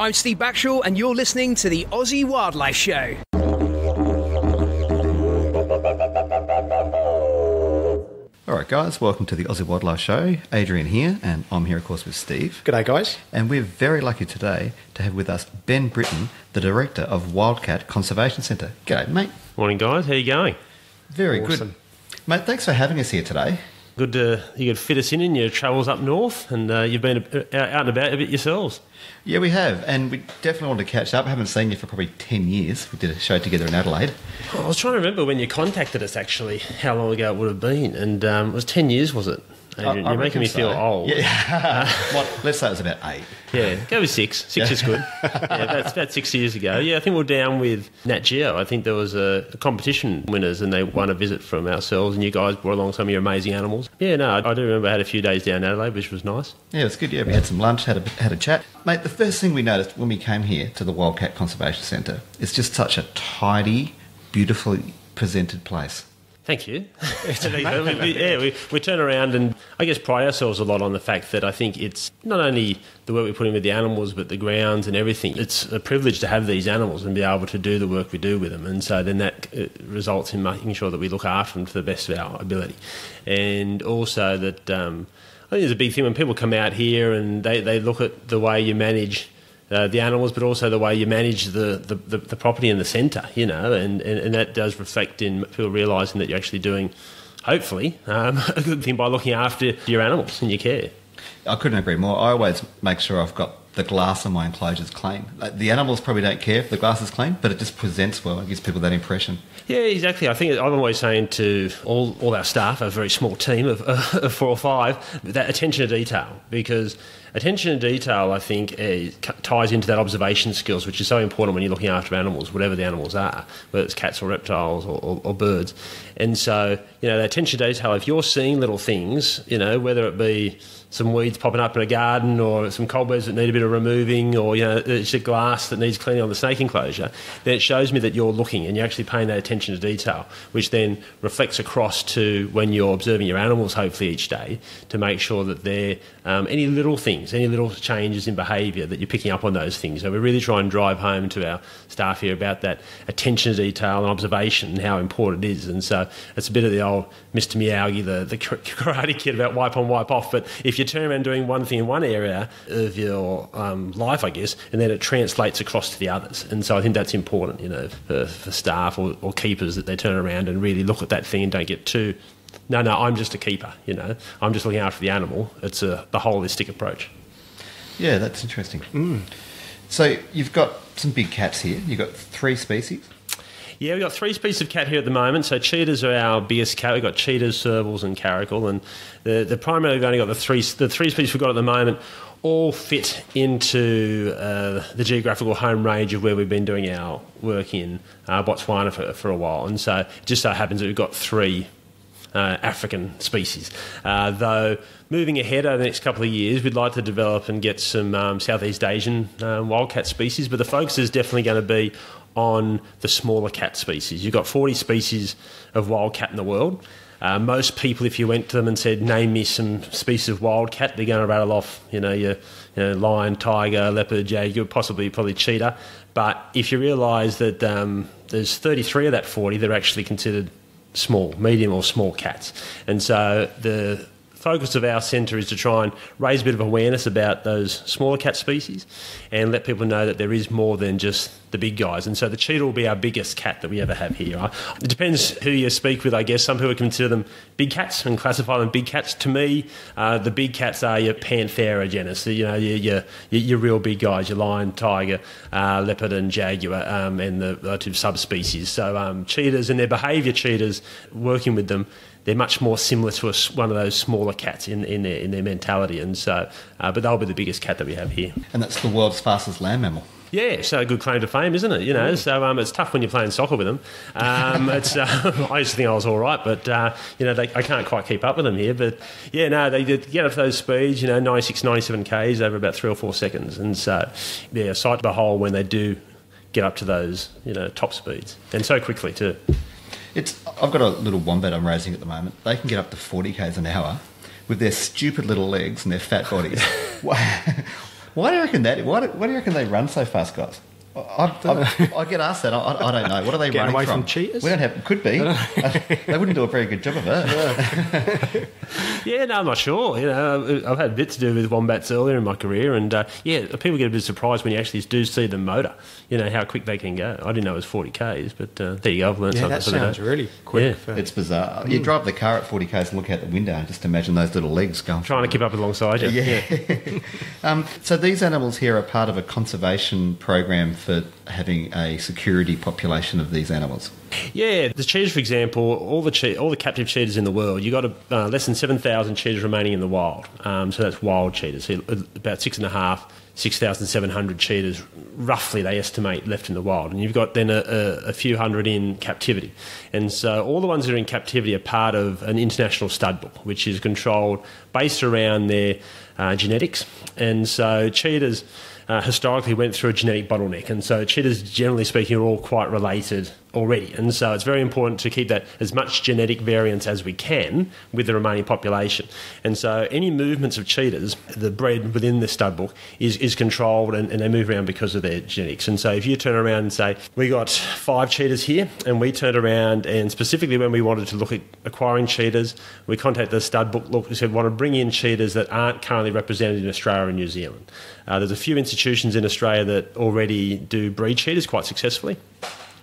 I'm Steve Backshall and you're listening to the Aussie Wildlife Show. Alright guys, welcome to the Aussie Wildlife Show. Adrian here, and I'm here of course with Steve. G'day guys. And we're very lucky today to have with us Ben Britton, the Director of Wildcat Conservation Centre. G'day mate. Morning guys, how are you going? Very awesome. Good. Mate, thanks for having us here today. Good you could fit us in your travels up north, and you've been out and about a bit yourselves. Yeah, we have, and we definitely want to catch up. I haven't seen you for probably 10 years. We did a show together in Adelaide. I was trying to remember when you contacted us, actually, how long ago it would have been, and it was 10 years, was it? Adrian, you're making me feel old. Yeah. What, let's say it was about 8. Yeah, go with 6. 6 is good. Yeah, that's about 6 years ago. Yeah, I think we're down with Nat Geo. I think there was a competition winners and they won a visit from ourselves, and you guys brought along some of your amazing animals. Yeah, no, I do remember I had a few days down in Adelaide, which was nice. Yeah, it's good. Yeah, we had some lunch, had a chat. Mate, the first thing we noticed when we came here to the Wildcat Conservation Centre, it's just such a tidy, beautifully presented place. Thank you. We turn around and I guess pride ourselves a lot on the fact that I think it's not only the work we put in with the animals, but the grounds and everything. It's a privilege to have these animals and be able to do the work we do with them. And so then that results in making sure that we look after them to the best of our ability. And also that I think there's a big thing when people come out here and they look at the way you manage the animals, but also the way you manage the property in the centre, you know, and that does reflect in people realising that you're actually doing, hopefully, a good thing by looking after your animals and your care. I couldn't agree more. I always make sure I've got the glass in my enclosures clean. Like, the animals probably don't care if the glass is clean, but it just presents well. It gives people that impression. Yeah, exactly. I think I'm always saying to all our staff, a very small team of 4 or 5, that attention to detail, because attention to detail, I think, ties into that observation skills, which is so important when you're looking after animals, whatever the animals are, whether it's cats or reptiles or birds. And so, you know, the attention to detail, if you're seeing little things, you know, whether it be some weeds popping up in a garden or some cobwebs that need a bit of removing, or, you know, it's a glass that needs cleaning on the snake enclosure, then it shows me that you're looking and you're actually paying that attention to detail, which then reflects across to when you're observing your animals, hopefully, each day, to make sure that they're any little things, any little changes in behaviour that you're picking up on those things. So we really try and drive home to our staff here about that attention to detail and observation and how important it is. And so it's a bit of the old Mr. Miyagi, the Karate Kid about wipe on, wipe off. But if you turn around doing one thing in one area of your life, I guess, and then it translates across to the others. And so I think that's important, you know, for staff or keepers, that they turn around and really look at that thing and don't get too, no, I'm just a keeper, you know. I'm just looking after the animal. It's the holistic approach. Yeah, that's interesting. Mm. So you've got some big cats here. You've got 3 species. Yeah, we've got 3 species of cat here at the moment. So cheetahs are our biggest cat. We've got cheetahs, servals and caracal. And the primary, we've only got the three species we've got at the moment, all fit into the geographical home range of where we've been doing our work in Botswana for a while. And so it just so happens that we've got 3 African species, though moving ahead over the next couple of years we'd like to develop and get some Southeast Asian wildcat species, but the focus is definitely going to be on the smaller cat species. You've got 40 species of wildcat in the world. Most people, if you went to them and said, name me some species of wildcat, they're going to rattle off, you know, your lion, tiger, leopard, jaguar, probably cheetah. But if you realise that there's 33 of that 40 that are actually considered small, medium or small cats. And so the focus of our centre is to try and raise a bit of awareness about those smaller cat species and let people know that there is more than just the big guys. And so the cheetah will be our biggest cat that we ever have here. It depends who you speak with, I guess. Some people consider them big cats and classify them big cats. To me, the big cats are your panthera genus, you know, your real big guys, your lion, tiger, leopard and jaguar, and the relative subspecies. So cheetahs and their behaviour, cheetahs, working with them, they're much more similar to one of those smaller cats in their mentality. And so, but they'll be the biggest cat that we have here. And that's the world's fastest land mammal. Yeah, so a good claim to fame, isn't it? You know, so it's tough when you're playing soccer with them. I used to think I was all right, but, you know, I can't quite keep up with them here. But, yeah, no, they get up to those speeds, you know, 96, 97 Ks over about 3 or 4 seconds. And so, yeah, sight to behold when they do get up to those, you know, top speeds. And so quickly, too. I've got a little wombat I'm raising at the moment. They can get up to 40 Ks an hour with their stupid little legs and their fat bodies. Why do you reckon that? Why do you reckon they run so fast, guys? I get asked that. I don't know. What are they running away from cheetahs? We don't have. Could be. They wouldn't do a very good job of it. Yeah. Yeah, no, I'm not sure. You know, I've had a bit to do with wombats earlier in my career, and yeah, people get a bit surprised when you actually do see them motor. You know how quick they can go. I didn't know it was 40 k's, but there you go. I've learned something. That sounds really quick. Yeah. It's bizarre. You drive the car at 40 k's and look out the window and just imagine those little legs going. Trying to keep up alongside you. Yeah. Yeah. So these animals here are part of a conservation program for having a security population of these animals. Yeah, the cheetahs, for example, all the captive cheetahs in the world, you've got less than 7,000 cheetahs remaining in the wild. So that's wild cheetahs, so about 6,700 cheetahs, roughly, they estimate, left in the wild. And you've got then a few hundred in captivity. And so all the ones that are in captivity are part of an international stud book, which is controlled based around their genetics. And so cheetahs historically went through a genetic bottleneck, and so cheetahs, generally speaking, are all quite related already, and so it's very important to keep that as much genetic variance as we can with the remaining population. And so any movements of cheetahs, the breed within the stud book, is controlled, and they move around because of their genetics. And so if you turn around and say, we got 5 cheetahs here, and we turned around and specifically when we wanted to look at acquiring cheetahs, we contacted the stud book, look, we said we want to bring in cheetahs that aren't currently represented in Australia and New Zealand. There's a few institutions in Australia that already do breed cheetahs quite successfully.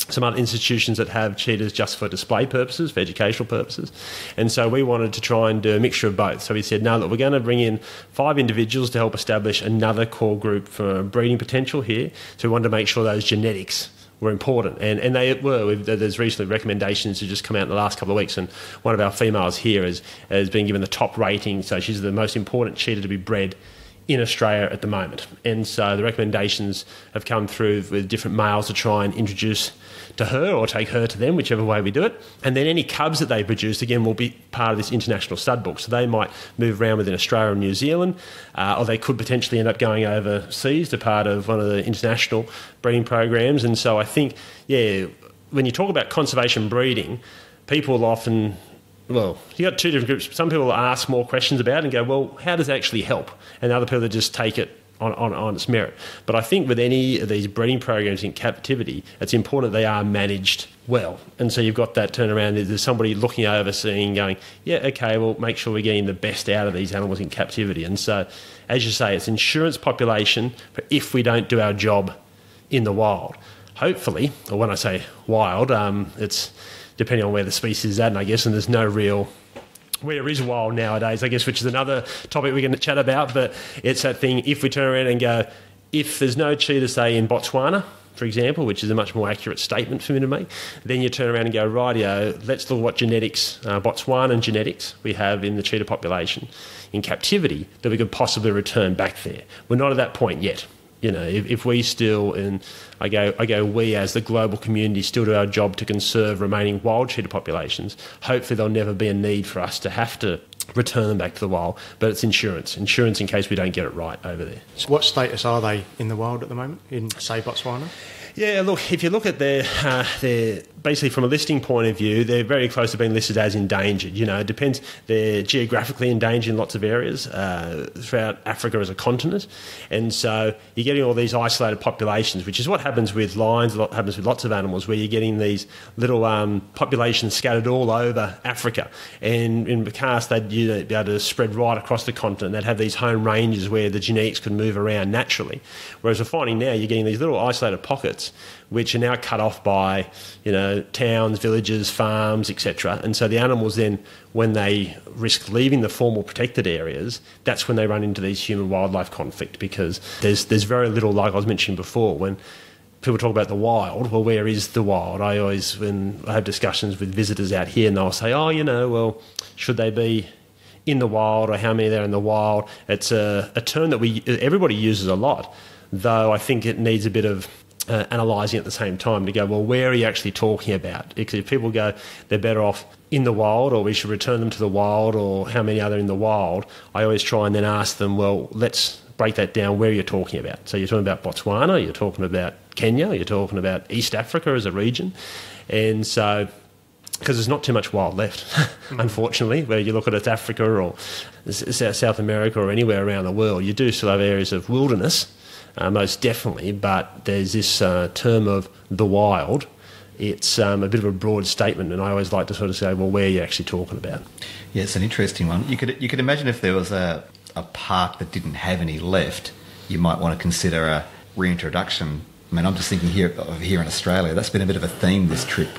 Some other institutions that have cheetahs just for display purposes, for educational purposes. And so we wanted to try and do a mixture of both. So we said, no, look, we're going to bring in 5 individuals to help establish another core group for breeding potential here. So we wanted to make sure those genetics were important, and they were. There's recently recommendations that just come out in the last couple of weeks, and one of our females here has been given the top rating, so she's the most important cheetah to be bred in Australia at the moment. And so the recommendations have come through with different males to try and introduce to her or take her to them, whichever way we do it. And then any cubs that they produce, again, will be part of this international stud book. So they might move around within Australia and New Zealand, or they could potentially end up going overseas to part of one of the international breeding programs. And so I think, yeah, when you talk about conservation breeding, people often... Well, you got two different groups. Some people ask more questions about it and go, well, how does it actually help? And other people that just take it on its merit. But I think with any of these breeding programs in captivity, it's important that they are managed well. And so you've got that turnaround. There's somebody looking over, seeing, going, yeah, okay, well, make sure we're getting the best out of these animals in captivity. And so, as you say, it's insurance population for if we don't do our job in the wild. Hopefully, or when I say wild, it's... depending on where the species is at, and I guess, and there's no real... Where is wild nowadays, I guess, which is another topic we're going to chat about, but it's that thing, if we turn around and go, if there's no cheetah, say, in Botswana, for example, which is a much more accurate statement for me to make, then you turn around and go, rightio, let's look at what genetics, Botswanan genetics, we have in the cheetah population in captivity that we could possibly return back there. We're not at that point yet. You know, if we still, and I go, we as the global community still do our job to conserve remaining wild cheetah populations, hopefully there'll never be a need for us to have to return them back to the wild. But it's insurance in case we don't get it right over there. So what status are they in the wild at the moment in, say, Botswana? Yeah, look, if you look at their basically from a listing point of view, they're very close to being listed as endangered. You know, it depends. They're geographically endangered in lots of areas throughout Africa as a continent. And so you're getting all these isolated populations, which is what happens with lions, what happens with lots of animals, where you're getting these little populations scattered all over Africa. And in the past, they'd be able to spread right across the continent. They'd have these home ranges where the genetics could move around naturally. Whereas we're finding now you're getting these little isolated pockets, which are now cut off by, you know, towns, villages, farms, etc. And so the animals then, when they risk leaving the formal protected areas, that's when they run into these human-wildlife conflict, because there's very little, like I was mentioning before, when people talk about the wild, well, where is the wild? I always, when I have discussions with visitors out here, and they'll say, oh, you know, well, should they be in the wild, or how many there in the wild? It's a term that everybody uses a lot, though I think it needs a bit of... analysing at the same time to go, well, where are you actually talking about? Because if people go, they're better off in the wild, or we should return them to the wild, or how many are in the wild, I always try and then ask them, well, let's break that down, where you're talking about. So you're talking about Botswana, you're talking about Kenya, you're talking about East Africa as a region. And so because there's not too much wild left, unfortunately. Where you look at it's Africa or South America or anywhere around the world, you do still have areas of wilderness, most definitely, but there's this term of the wild. It's a bit of a broad statement, and I always like to sort of say, well, where are you actually talking about? Yeah, it's an interesting one. You could imagine if there was a park that didn't have any left, you might want to consider a reintroduction. I mean, I'm just thinking here in Australia, that's been a bit of a theme this trip.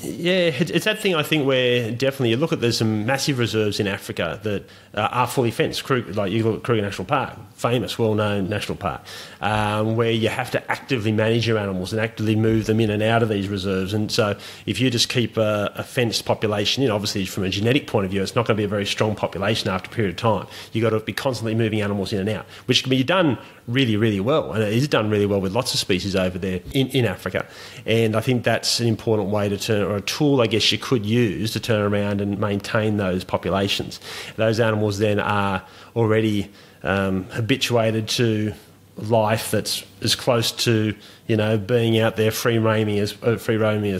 Yeah, it's that thing, I think, where definitely you look at, there's some massive reserves in Africa that are fully fenced. Like you look at Kruger National Park, famous, well-known national park, where you have to actively manage your animals and actively move them in and out of these reserves. And so if you just keep a fenced population in, obviously from a genetic point of view, it's not going to be a very strong population after a period of time. You've got to be constantly moving animals in and out, which can be done really, really well. And it is done really well with lots of species over there in Africa. And I think that's an important way to turn, or a tool, I guess, you could use to turn around and maintain those populations. Those animals then are already habituated to life that's as close to, you know, being out there free roaming as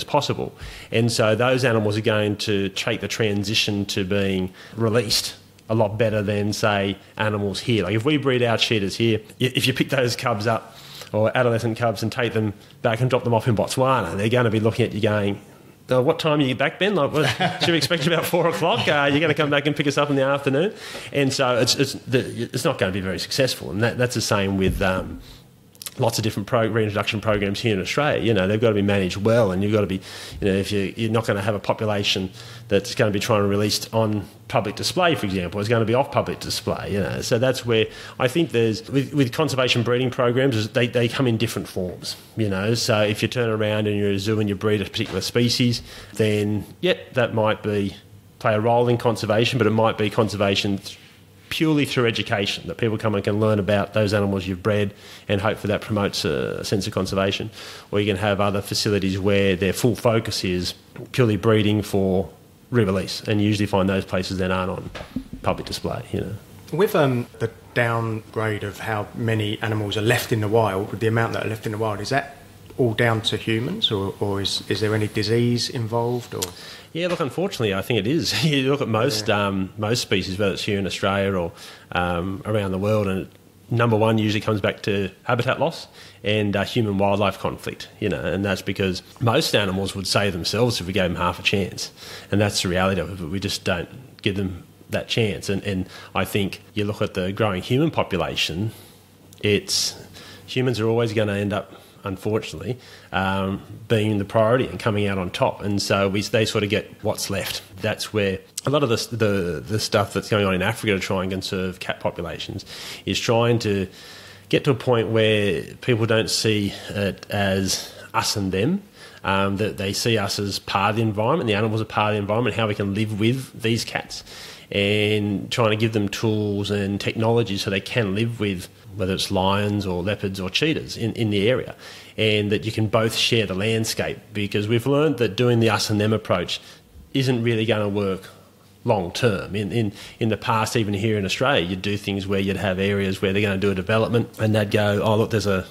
possible. And so those animals are going to take the transition to being released a lot better than, say, animals here. Like if we breed our cheetahs here, if you pick those cubs up, or adolescent cubs, and take them back and drop them off in Botswana, they're going to be looking at you going, oh, what time are you back, Ben? Like, should we expect you about 4 o'clock? You're going to come back and pick us up in the afternoon? And so it's not going to be very successful. And that's the same with lots of different reintroduction programs here in Australia. You know, they've got to be managed well, and you've got to be, you know, if you're not going to have a population that's going to be trying to release on public display, for example, is going to be off public display, you know. So that's where I think there's, with conservation breeding programs, they come in different forms, you know. So if you turn around and you're a zoo and you breed a particular species, then, yep, that might play a role in conservation, but it might be conservation purely through education, that people come and can learn about those animals you've bred, and hopefully that promotes a sense of conservation. Or you can have other facilities where their full focus is purely breeding for re-release, and you usually find those places then aren't on public display, you know. With the downgrade of how many animals are left in the wild, with the amount that are left in the wild, is that all down to humans, or is there any disease involved? Or yeah, look, unfortunately, I think it is. You look at most species, whether it's here in Australia or around the world, and number one usually comes back to habitat loss and human-wildlife conflict, you know, and that's because most animals would save themselves if we gave them half a chance, and that's the reality of it, but we just don't give them that chance. And I think you look at the growing human population, humans are always going to end up, unfortunately, being the priority and coming out on top. And so they sort of get what's left. That's where a lot of the stuff that's going on in Africa to try and conserve cat populations is trying to get to a point where people don't see it as us and them, that they see us as part of the environment, the animals are part of the environment, how we can live with these cats, and trying to give them tools and technology so they can live with whether it's lions or leopards or cheetahs in the area, and that you can both share the landscape, because we've learned that doing the us and them approach isn't really going to work long term. In the past, even here in Australia, you'd do things where you'd have areas where they're going to do a development and they'd go, oh, look, there's a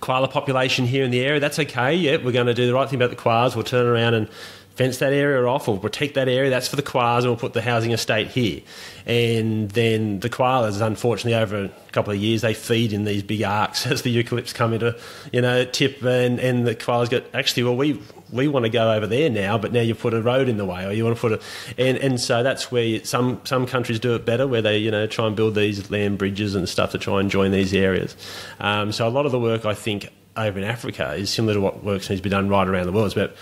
koala population here in the area, that's okay, yeah, we're going to do the right thing about the koalas, we'll turn around and fence that area off, or protect that area, that's for the koalas, and we'll put the housing estate here. And then the koalas, unfortunately, over a couple of years, they feed in these big arcs as the eucalypts come into, you know, tip, and the koalas go, actually, well, we want to go over there now, but now you've put a road in the way, or you want to put a... And so that's where some countries do it better, where they, you know, try and build these land bridges and stuff to try and join these areas. So a lot of the work, I think, over in Africa is similar to what works needs to be done right around the world. It's about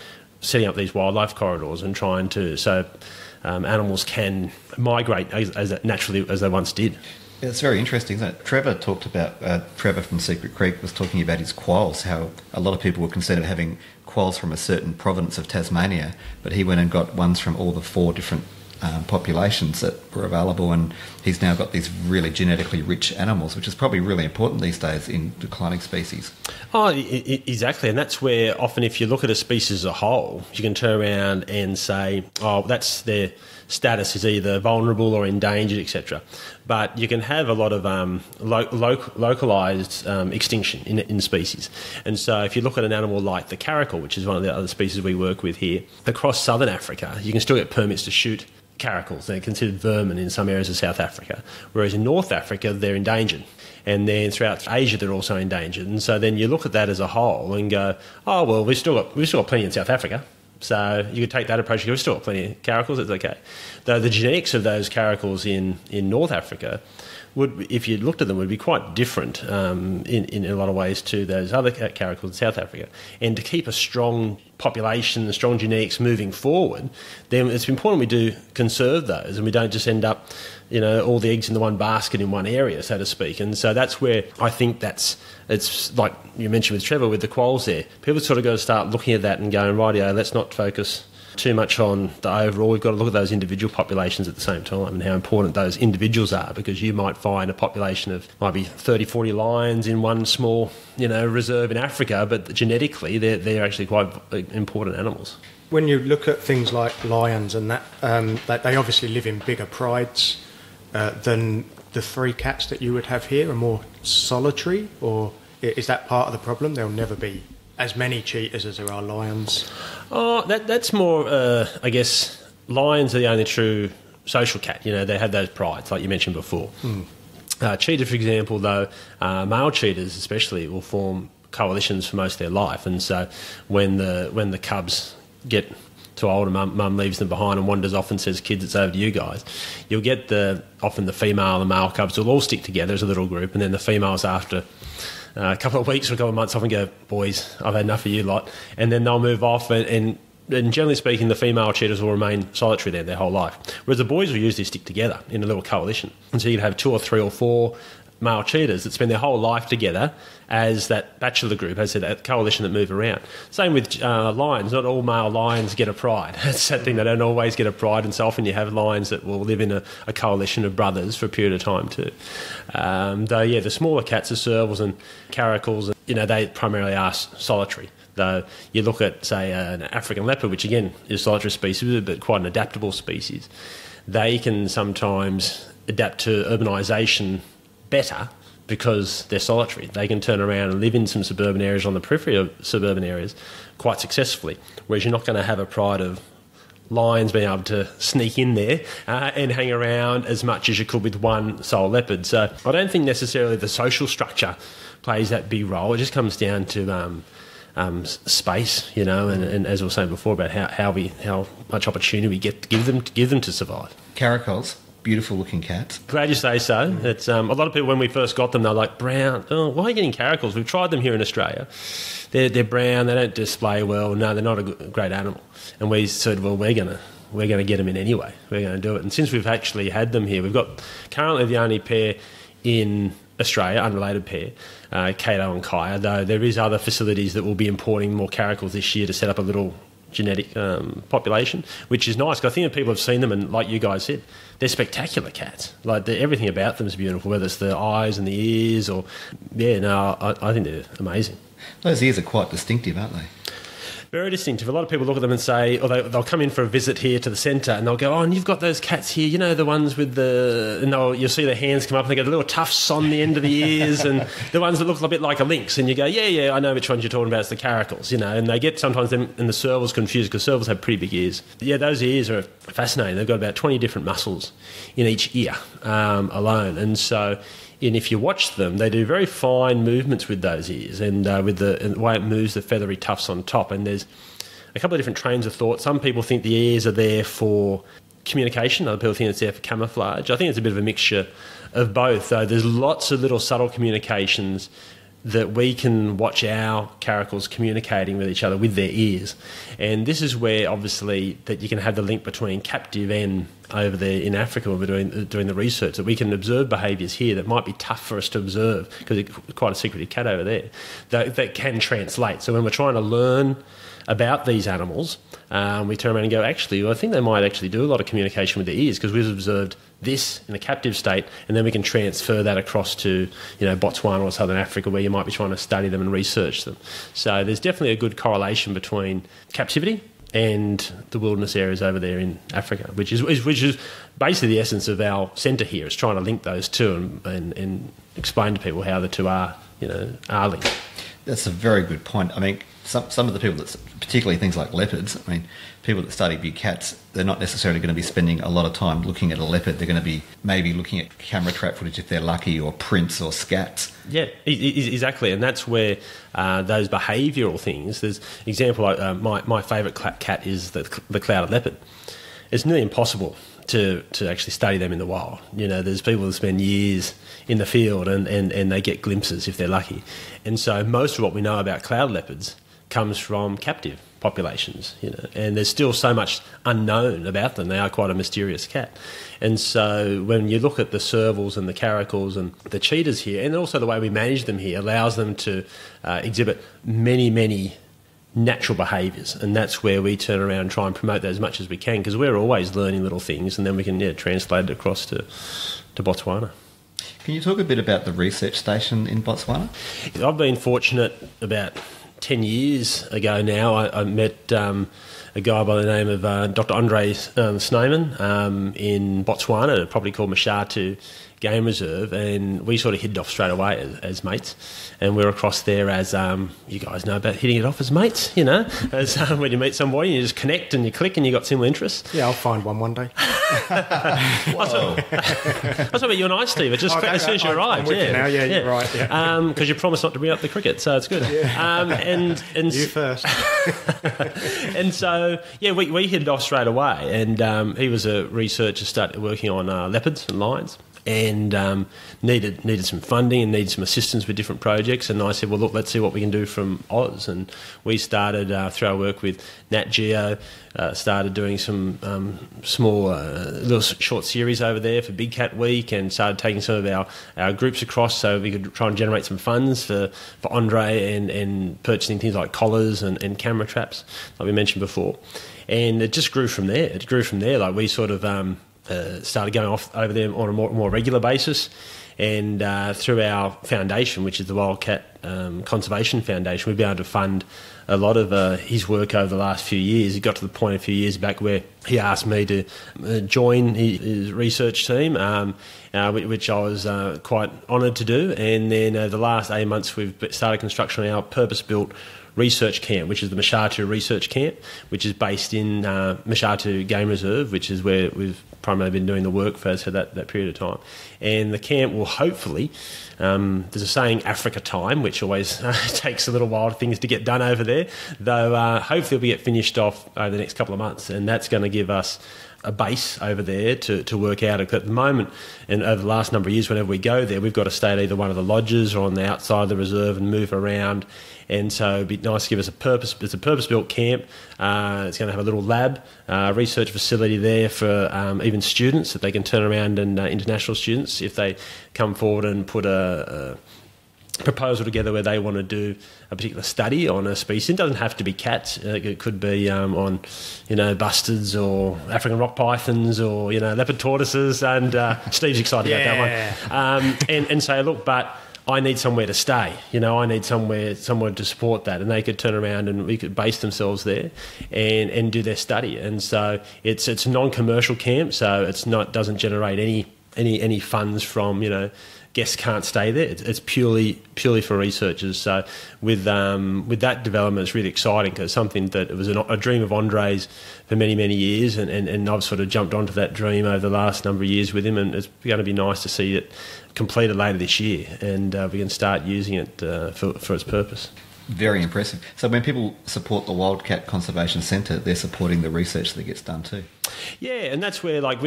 setting up these wildlife corridors and trying to animals can migrate as naturally as they once did. It's very interesting, isn't it? Trevor from Secret Creek was talking about his quolls, how a lot of people were concerned of having quolls from a certain province of Tasmania, but he went and got ones from all the four different populations that were available, and he's now got these really genetically rich animals, which is probably really important these days in declining species. Oh, exactly, and that's where often if you look at a species as a whole, you can turn around and say, oh, that's their status is either vulnerable or endangered, etc. But you can have a lot of localised extinction in species. And so if you look at an animal like the caracal, which is one of the other species we work with here, across southern Africa, you can still get permits to shoot caracals. They're considered vermin in some areas of South Africa, whereas in North Africa, they're endangered. And then throughout Asia, they're also endangered. And so then you look at that as a whole and go, oh, well, we've still got plenty in South Africa. So you could take that approach. We've still got plenty of caracals. It's okay. Though the genetics of those caracals in North Africa would, if you looked at them, would be quite different in a lot of ways to those other caracals in South Africa. And to keep a strong population, strong genetics moving forward, then it's important we do conserve those and we don't just end up, you know, all the eggs in the one basket in one area, so to speak. And so that's where I think that's, it's like you mentioned with Trevor, with the quolls there. People sort of got to start looking at that and going, rightio, let's not focus too much on the overall. We've got to look at those individual populations at the same time and how important those individuals are, because you might find a population of maybe 30, 40 lions in one small, you know, reserve in Africa, but genetically they're actually quite important animals. When you look at things like lions and that they obviously live in bigger prides than the three cats that you would have here, are more solitary, or is that part of the problem? They'll never be as many cheetahs as there are lions? Oh, that's more, I guess, lions are the only true social cat. You know, they have those prides, like you mentioned before. Mm. Cheetah, for example, though, male cheetahs especially will form coalitions for most of their life. And so when the cubs get too old and mum leaves them behind and wanders off and says, kids, it's over to you guys, you'll get often the female and male cubs will all stick together as a little group, and then the females after a couple of weeks or a couple of months off and go, boys, I've had enough of you lot. And then they'll move off, and generally speaking, the female cheetahs will remain solitary there their whole life. Whereas the boys will usually stick together in a little coalition. And so you can have 2 or 3 or 4 male cheetahs that spend their whole life together as that bachelor group, as that coalition that move around. Same with lions. Not all male lions get a pride. That's that thing, they don't always get a pride, and so often you have lions that will live in a coalition of brothers for a period of time too. Though, yeah, the smaller cats, the servals and caracals, you know, they primarily are solitary. Though you look at, say, an African leopard, which again is a solitary species but quite an adaptable species, they can sometimes adapt to urbanisation better because they're solitary. They can turn around and live in some suburban areas, on the periphery of suburban areas, quite successfully, whereas you're not going to have a pride of lions being able to sneak in there and hang around as much as you could with one sole leopard. So I don't think necessarily the social structure plays that big role. It just comes down to space, you know, and as we were saying before about how much opportunity we get to give them to survive. Caracals. Beautiful looking cats. Glad you say so. It's a lot of people, when we first got them, they're like, brown. Oh, why are you getting caracals? We've tried them here in Australia. They're brown. They don't display well. No, they're not a great animal. And we said, well, we're going to get them in anyway. We're going to do it. And since we've actually had them here, we've got currently the only pair in Australia, unrelated pair, Kato and Kaya. Though there is other facilities that will be importing more caracals this year to set up a little genetic population, which is nice, because I think that people have seen them, and like you guys said, they're spectacular cats. Like, everything about them is beautiful, whether it's the eyes and the ears or... Yeah, no, I think they're amazing. Those ears are quite distinctive, aren't they? Very distinctive. A lot of people look at them and say, or they'll come in for a visit here to the centre and they'll go, oh, and you've got those cats here, you know, the ones with the... And you'll see the hands come up and they got the little tufts on the end of the ears and the ones that look a bit like a lynx. And you go, yeah, I know which ones you're talking about. It's the caracals, you know. And they get sometimes them and the servals confused, because servals have pretty big ears. Yeah, those ears are fascinating. They've got about 20 different muscles in each ear alone. And so... And if you watch them, they do very fine movements with those ears and with the way it moves the feathery tufts on top. And there's a couple of different trains of thought. Some people think the ears are there for communication. Other people think it's there for camouflage. I think it's a bit of a mixture of both, though. There's lots of little subtle communications that we can watch our caracals communicating with each other with their ears. And this is where, obviously, that you can have the link between captive and over there in Africa when we're doing the research, that we can observe behaviours here that might be tough for us to observe, because it's quite a secretive cat over there, that can translate. So when we're trying to learn about these animals, we turn around and go, actually, well, I think they might actually do a lot of communication with their ears, because we've observed this in a captive state, and then we can transfer that across to, you know, Botswana or southern Africa, where you might be trying to study them and research them. So there's definitely a good correlation between captivity and the wilderness areas over there in Africa, which is basically the essence of our centre here, is trying to link those two and explain to people how the two are linked. That's a very good point. I mean, some of the people, that, particularly things like leopards, I mean, people that study big cats, they're not necessarily going to be spending a lot of time looking at a leopard. They're going to be maybe looking at camera trap footage if they're lucky, or prints or scats. Yeah, exactly. And that's where those behavioural things, there's example, my favourite cat is the clouded leopard. It's nearly impossible to actually study them in the wild. You know, there's people that spend years in the field and they get glimpses if they're lucky. And so most of what we know about cloud leopards comes from captive populations, you know, and there's still so much unknown about them. They are quite a mysterious cat. And so when you look at the servals and the caracals and the cheetahs here, and also the way we manage them here allows them to exhibit many, many natural behaviours, and that's where we turn around and try and promote that as much as we can, because we're always learning little things, and then we can translate it across to Botswana. Can you talk a bit about the research station in Botswana? I've been fortunate. About 10 years ago now, I met a guy by the name of Dr. Andre Snyman in Botswana, a property called Mashatu Game Reserve, and we sort of hit it off straight away as mates, and we're across there as you guys know about hitting it off as mates, you know, as when you meet somebody and you just connect and you click and you got similar interests. Yeah, I'll find one day. That's what about you and I, Steve. It's just as soon as you arrived. Yeah. You now, yeah, you're right. Because you promised not to bring up the cricket, so it's good. Yeah. And you first. And so yeah, we hit it off straight away, and he was a researcher, started working on leopards and lions. And needed some funding and needed some assistance with different projects. And I said, well, look, let's see what we can do from Oz. And we started, through our work with Nat Geo, started doing some small little short series over there for Big Cat Week, and started taking some of our groups across so we could try and generate some funds for Andre and purchasing things like collars and camera traps, like we mentioned before. And it just grew from there. It grew from there. Like we sort of... started going off over there on a more regular basis, and through our foundation, which is the Wildcat Conservation Foundation, we've been able to fund a lot of his work over the last few years. It got to the point a few years back where he asked me to join his research team, which I was quite honoured to do. And then over the last 8 months, we've started construction on our purpose-built research camp, which is the Mashatu Research Camp, which is based in Mashatu Game Reserve, which is where we've primarily been doing the work for that period of time. And the camp will hopefully, there's a saying, Africa time, which always takes a little while for things to get done over there, though hopefully it'll be get finished off over the next couple of months, and that's going to give us a base over there to work out at the moment. And over the last number of years, whenever we go there, we've got to stay at either one of the lodges or on the outside of the reserve and move around. And so it'd be nice to give us a purpose. It's a purpose-built camp. It's going to have a little lab, research facility there for even students that they can turn around, and international students, if they come forward and put a proposal together where they want to do a particular study on a species. It doesn't have to be cats. It could be on, you know, bustards or African rock pythons or, you know, leopard tortoises. And Steve's excited about that one. And say, look, but I need somewhere to stay. You know, I need somewhere to support that. And they could turn around and we could base themselves there and do their study. And so it's a non-commercial camp, so it's not doesn't generate any funds from, you know, guests can't stay there. It's purely for researchers. So with that development, it's really exciting, because something that it was a dream of Andre's for many, many years, and I've sort of jumped onto that dream over the last number of years with him, and it's going to be nice to see it completed later this year, and we can start using it for its purpose. Very impressive. So when people support the Wildcat Conservation Centre, they're supporting the research that gets done too. Yeah, and that's where, like,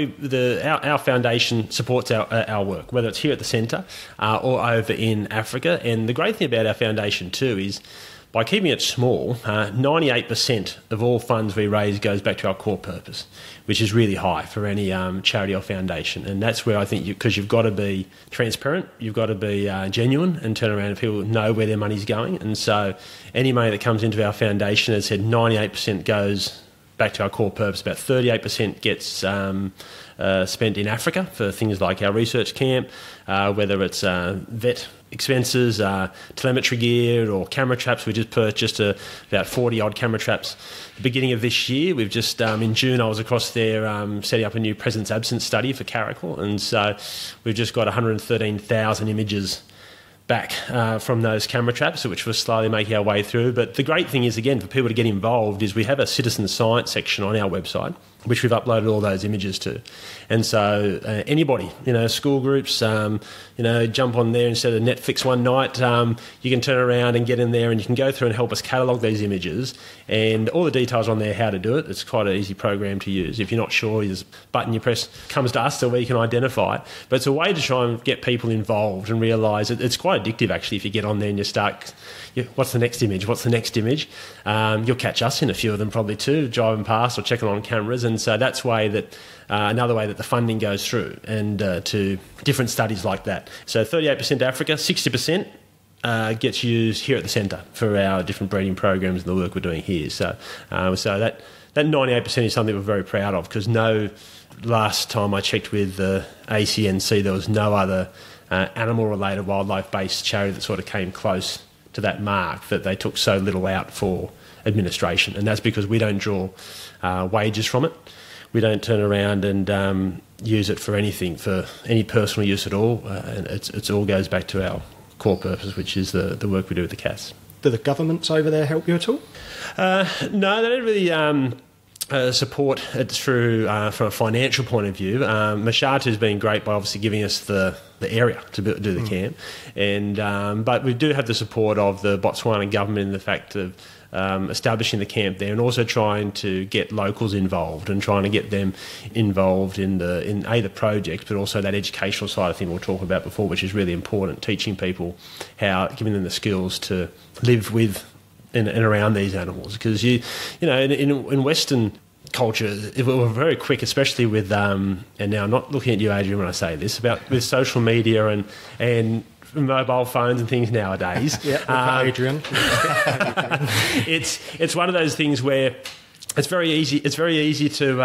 our foundation supports our work, whether it's here at the centre or over in Africa. And the great thing about our foundation too is, by keeping it small, 98% of all funds we raise goes back to our core purpose, which is really high for any charity or foundation. And that's where I think, because you've got to be transparent, you've got to be genuine, and turn around and people know where their money's going. And so any money that comes into our foundation, as I said, 98% goes back to our core purpose, about 38% gets spent in Africa for things like our research camp, whether it's vet expenses, telemetry gear or camera traps. We just purchased about 40-odd camera traps. The beginning of this year, we've just, in June, I was across there setting up a new presence absence study for Caracal, and so we've just got 113,000 images back from those camera traps, which we're slowly making our way through. But the great thing is, again, for people to get involved is we have a citizen science section on our website, which we've uploaded all those images to. And so anybody, school groups, jump on there instead of Netflix one night, you can turn around and get in there and you can go through and help us catalogue these images. And all the details on there, how to do it. It's quite an easy program to use. If you're not sure, there's a button you press, comes to us so we can identify it. But it's a way to try and get people involved and realise that it's quite addictive, actually, if you get on there and you start, what's the next image? What's the next image? You'll catch us in a few of them probably too, driving past or checking on cameras. And so that's way that another way that the funding goes through and to different studies like that. So 38% Africa, 60% gets used here at the centre for our different breeding programs and the work we're doing here. So that 98% is something we're very proud of, because last time I checked with the ACNC, there was no other animal-related, wildlife-based charity that sort of came close to that mark, that they took so little out for administration. And that's because we don't draw wages from it. We don't turn around and use it for anything, for any personal use at all. And it all goes back to our core purpose, which is the work we do with the cats. Do the governments over there help you at all? No, they don't really support it through from a financial point of view. Mashatu has been great by obviously giving us the area to do the camp, and but we do have the support of the Botswana government in the fact of establishing the camp there, and also trying to get locals involved and trying to get them involved in the project, but also that educational side of thing we'll talk about before, which is really important, teaching people how, giving them the skills to live with and around these animals. Because in Western culture, we're very quick, especially with and now I'm not looking at you, Adrian, when I say this, about with social media and mobile phones and things nowadays. Yeah, Adrian. It's one of those things where it's very easy. It's very easy to.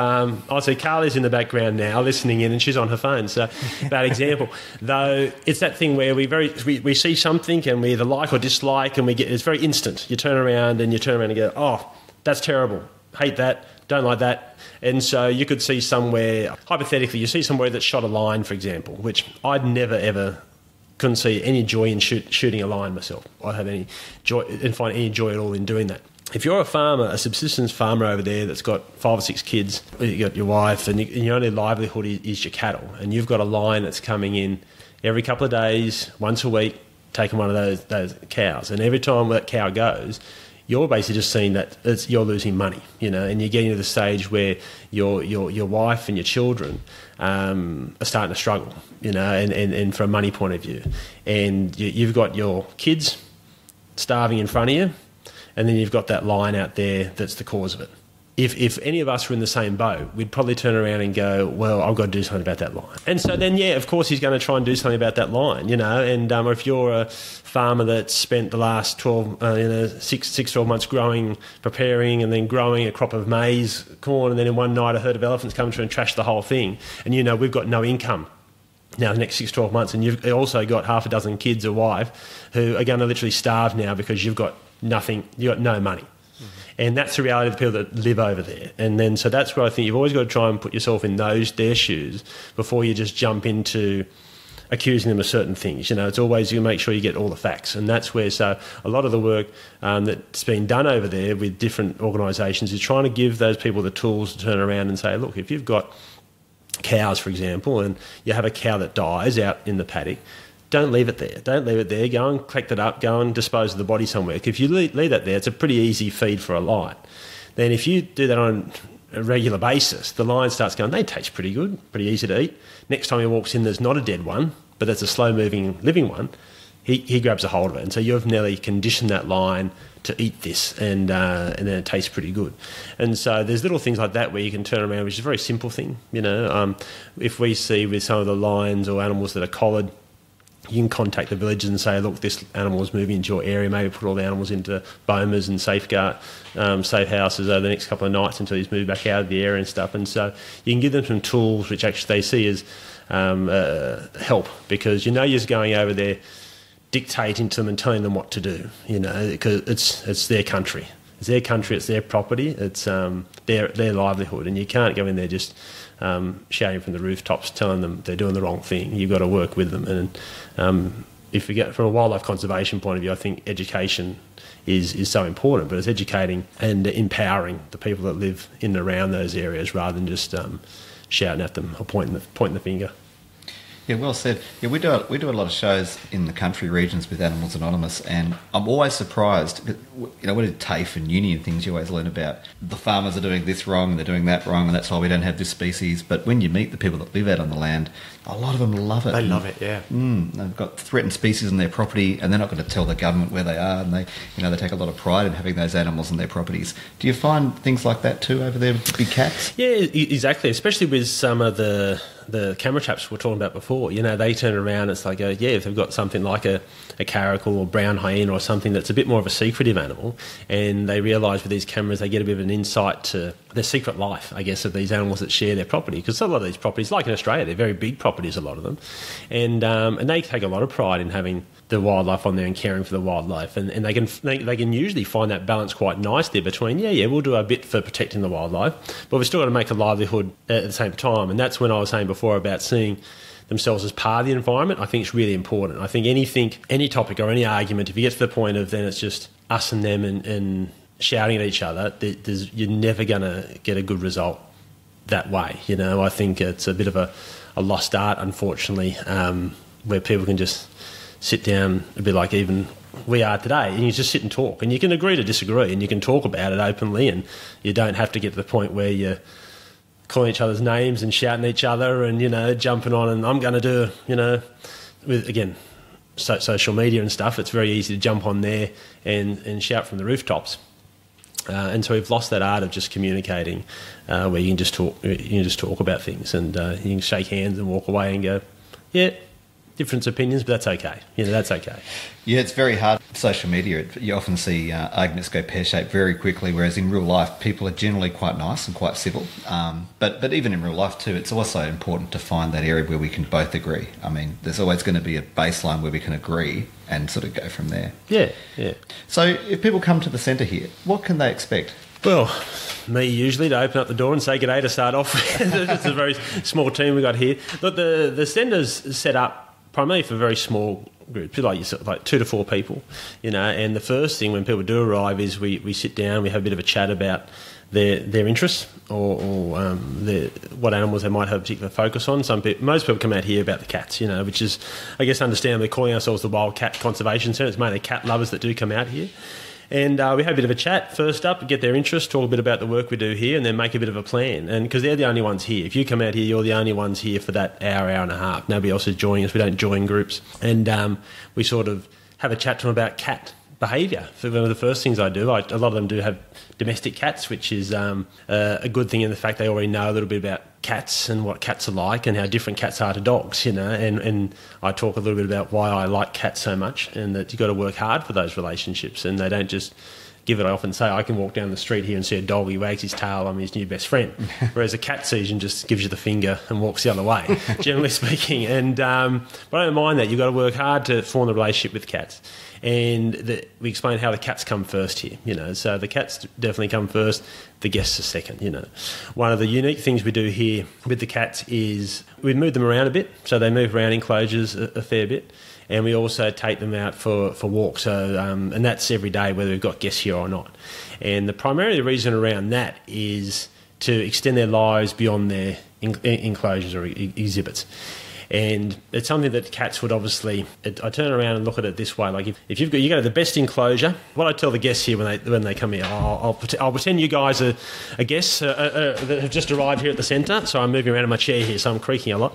I'd say Carly's in the background now, listening in, and she's on her phone. So, bad example. Though it's that thing where we see something and we either like or dislike, and we get, it's very instant. You turn around and go, oh, that's terrible. Hate that. Don't like that. And so you could see somewhere, hypothetically, you see somewhere that shot a lion, for example, which I'd never ever. Couldn't see any joy in shooting a lion myself. I have any joy and find any joy at all in doing that. If you're a farmer, a subsistence farmer over there that's got 5 or 6 kids, you got your wife, and your only livelihood is your cattle, and you've got a lion that's coming in every couple of days, once a week, taking one of those cows, and every time that cow goes, you're basically just seeing that you're losing money, and you're getting to the stage where your wife and your children are starting to struggle, and from a money point of view. And you've got your kids starving in front of you, and then you've got that lion out there that's the cause of it. If any of us were in the same boat, we'd probably turn around and go, well, I've got to do something about that lion. And so then, yeah, of course he's going to try and do something about that lion, and or if you're a farmer that's spent the last 12 months growing, preparing, and then growing a crop of maize, corn, and then in one night a herd of elephants come through and trash the whole thing, and we've got no income now the next 6 to 12 months, and you've also got half a dozen kids or wife who are going to literally starve now because you've got nothing, you've got no money. And that's the reality of the people that live over there. And then, so that's where I think you've always got to try and put yourself in their shoes before you just jump into accusing them of certain things. It's always, you make sure you get all the facts. And that's where, so a lot of the work that's been done over there with different organisations is trying to give those people the tools to turn around and say, look, if you've got cows, for example, and you have a cow that dies out in the paddock, don't leave it there. Don't leave it there. Go and collect it up. Go and dispose of the body somewhere. If you leave that there, it's a pretty easy feed for a lion. Then if you do that on a regular basis, the lion starts going, they taste pretty good, pretty easy to eat. Next time he walks in, there's not a dead one, but that's a slow-moving, living one. He grabs a hold of it. And so you've nearly conditioned that lion to eat this, and then it tastes pretty good. And so there's little things like that where you can turn around, which is a very simple thing. If we see with some of the lions or animals that are collared, you can contact the villagers and say, look, this animal is moving into your area, maybe put all the animals into bomas and safeguard, safe houses over the next couple of nights until he's moved back out of the area and stuff. And so you can give them some tools which actually they see as help, because you know you're just going over there dictating to them and telling them what to do, you know, because it's their country. It's their country, it's their property, it's their livelihood, and you can't go in there just shouting from the rooftops, telling them they're doing the wrong thing. You've got to work with them. And if we get from a wildlife conservation point of view, I think education is so important, but it's educating and empowering the people that live in and around those areas rather than just shouting at them or pointing the finger. Yeah, well said. Yeah, we do a lot of shows in the country regions with Animals Anonymous, and I'm always surprised. You know, we do TAFE and uni and things. You always learn about the farmers are doing this wrong and they're doing that wrong, and that's why we don't have this species. But when you meet the people that live out on the land, a lot of them love it. They love it, yeah. They've got threatened species on their property, and they're not going to tell the government where they are, and they take a lot of pride in having those animals on their properties. Do you find things like that too over there with big cats? Yeah, exactly. Especially with some of the camera traps we were talking about before. You know, they turn around, it's like, yeah, if they've got something like a caracal or brown hyena or something that's a bit more of a secretive animal, and they realise with these cameras they get a bit of an insight to the secret life, I guess, of these animals that share their property, because a lot of these properties, like in Australia, they're very big properties, a lot of them, and they take a lot of pride in having the wildlife on there and caring for the wildlife, and they can usually find that balance quite nice there between, yeah, we'll do our bit for protecting the wildlife, but we've still got to make a livelihood at the same time. And that's when I was saying before about seeing themselves as part of the environment. I think it's really important. I think any topic or any argument, if you get to the point of then it's just us and them and shouting at each other, you're never going to get a good result that way. You know, I think it's a bit of a lost art, unfortunately, where people can just sit down a bit like even we are today, and you just sit and talk, and you can agree to disagree and you can talk about it openly, and you don't have to get to the point where you're calling each other's names and shouting at each other and, you know, jumping on and I'm going to do, you know, with, again, social media and stuff, it's very easy to jump on there and shout from the rooftops. And so we've lost that art of just communicating where you can just talk about things, and you can shake hands and walk away and go, yeah, different opinions, but that's okay. You know, that's okay. Yeah, it's very hard. Social media, you often see arguments go pear-shaped very quickly, whereas in real life, people are generally quite nice and quite civil. But even in real life too, it's also important to find that area where we can both agree. I mean, there's always going to be a baseline where we can agree and sort of go from there. Yeah, yeah. So if people come to the centre here, what can they expect? Well, me usually to open up the door and say good day to start off. It's a very small team we've got here. Look, the centre's set up primarily for very small groups, like yourself, like 2 to 4 people, you know. And the first thing when people do arrive is we sit down, we have a bit of a chat about their interests or what animals they might have a particular focus on. Most people come out here about the cats, you know, which is, I guess, understandably, calling ourselves the Wildcat Conservation Centre. It's mainly cat lovers that do come out here. And we have a bit of a chat first up, get their interest, talk a bit about the work we do here, and then make a bit of a plan. And because they're the only ones here. If you come out here, you're the only ones here for that hour, hour and a half. Nobody else is joining us. We don't join groups. And we sort of have a chat to them about cat behaviour. So one of the first things I do, a lot of them do have domestic cats, which is a good thing in the fact they already know a little bit about cats and what cats are like and how different cats are to dogs, you know, and I talk a little bit about why I like cats so much and that you've got to work hard for those relationships, and they don't just give it. I often say I can walk down the street here and see a dog, he wags his tail, I'm his new best friend, whereas a cat sees you and just gives you the finger and walks the other way, generally speaking. And but I don't mind that. You've got to work hard to form the relationship with cats. And we explain how the cats come first here, you know. So the cats definitely come first, the guests are second, you know. One of the unique things we do here with the cats is we move them around a bit, so they move around enclosures a fair bit, and we also take them out for walks. So, and that's every day, whether we've got guests here or not. And primarily the reason around that is to extend their lives beyond their enclosures or exhibits. And it's something that cats would obviously, I turn around and look at it this way. Like if you go to the best enclosure, what I tell the guests here when they come here, I'll pretend you guys are guests that have just arrived here at the centre. So I'm moving around in my chair here, so I'm creaking a lot.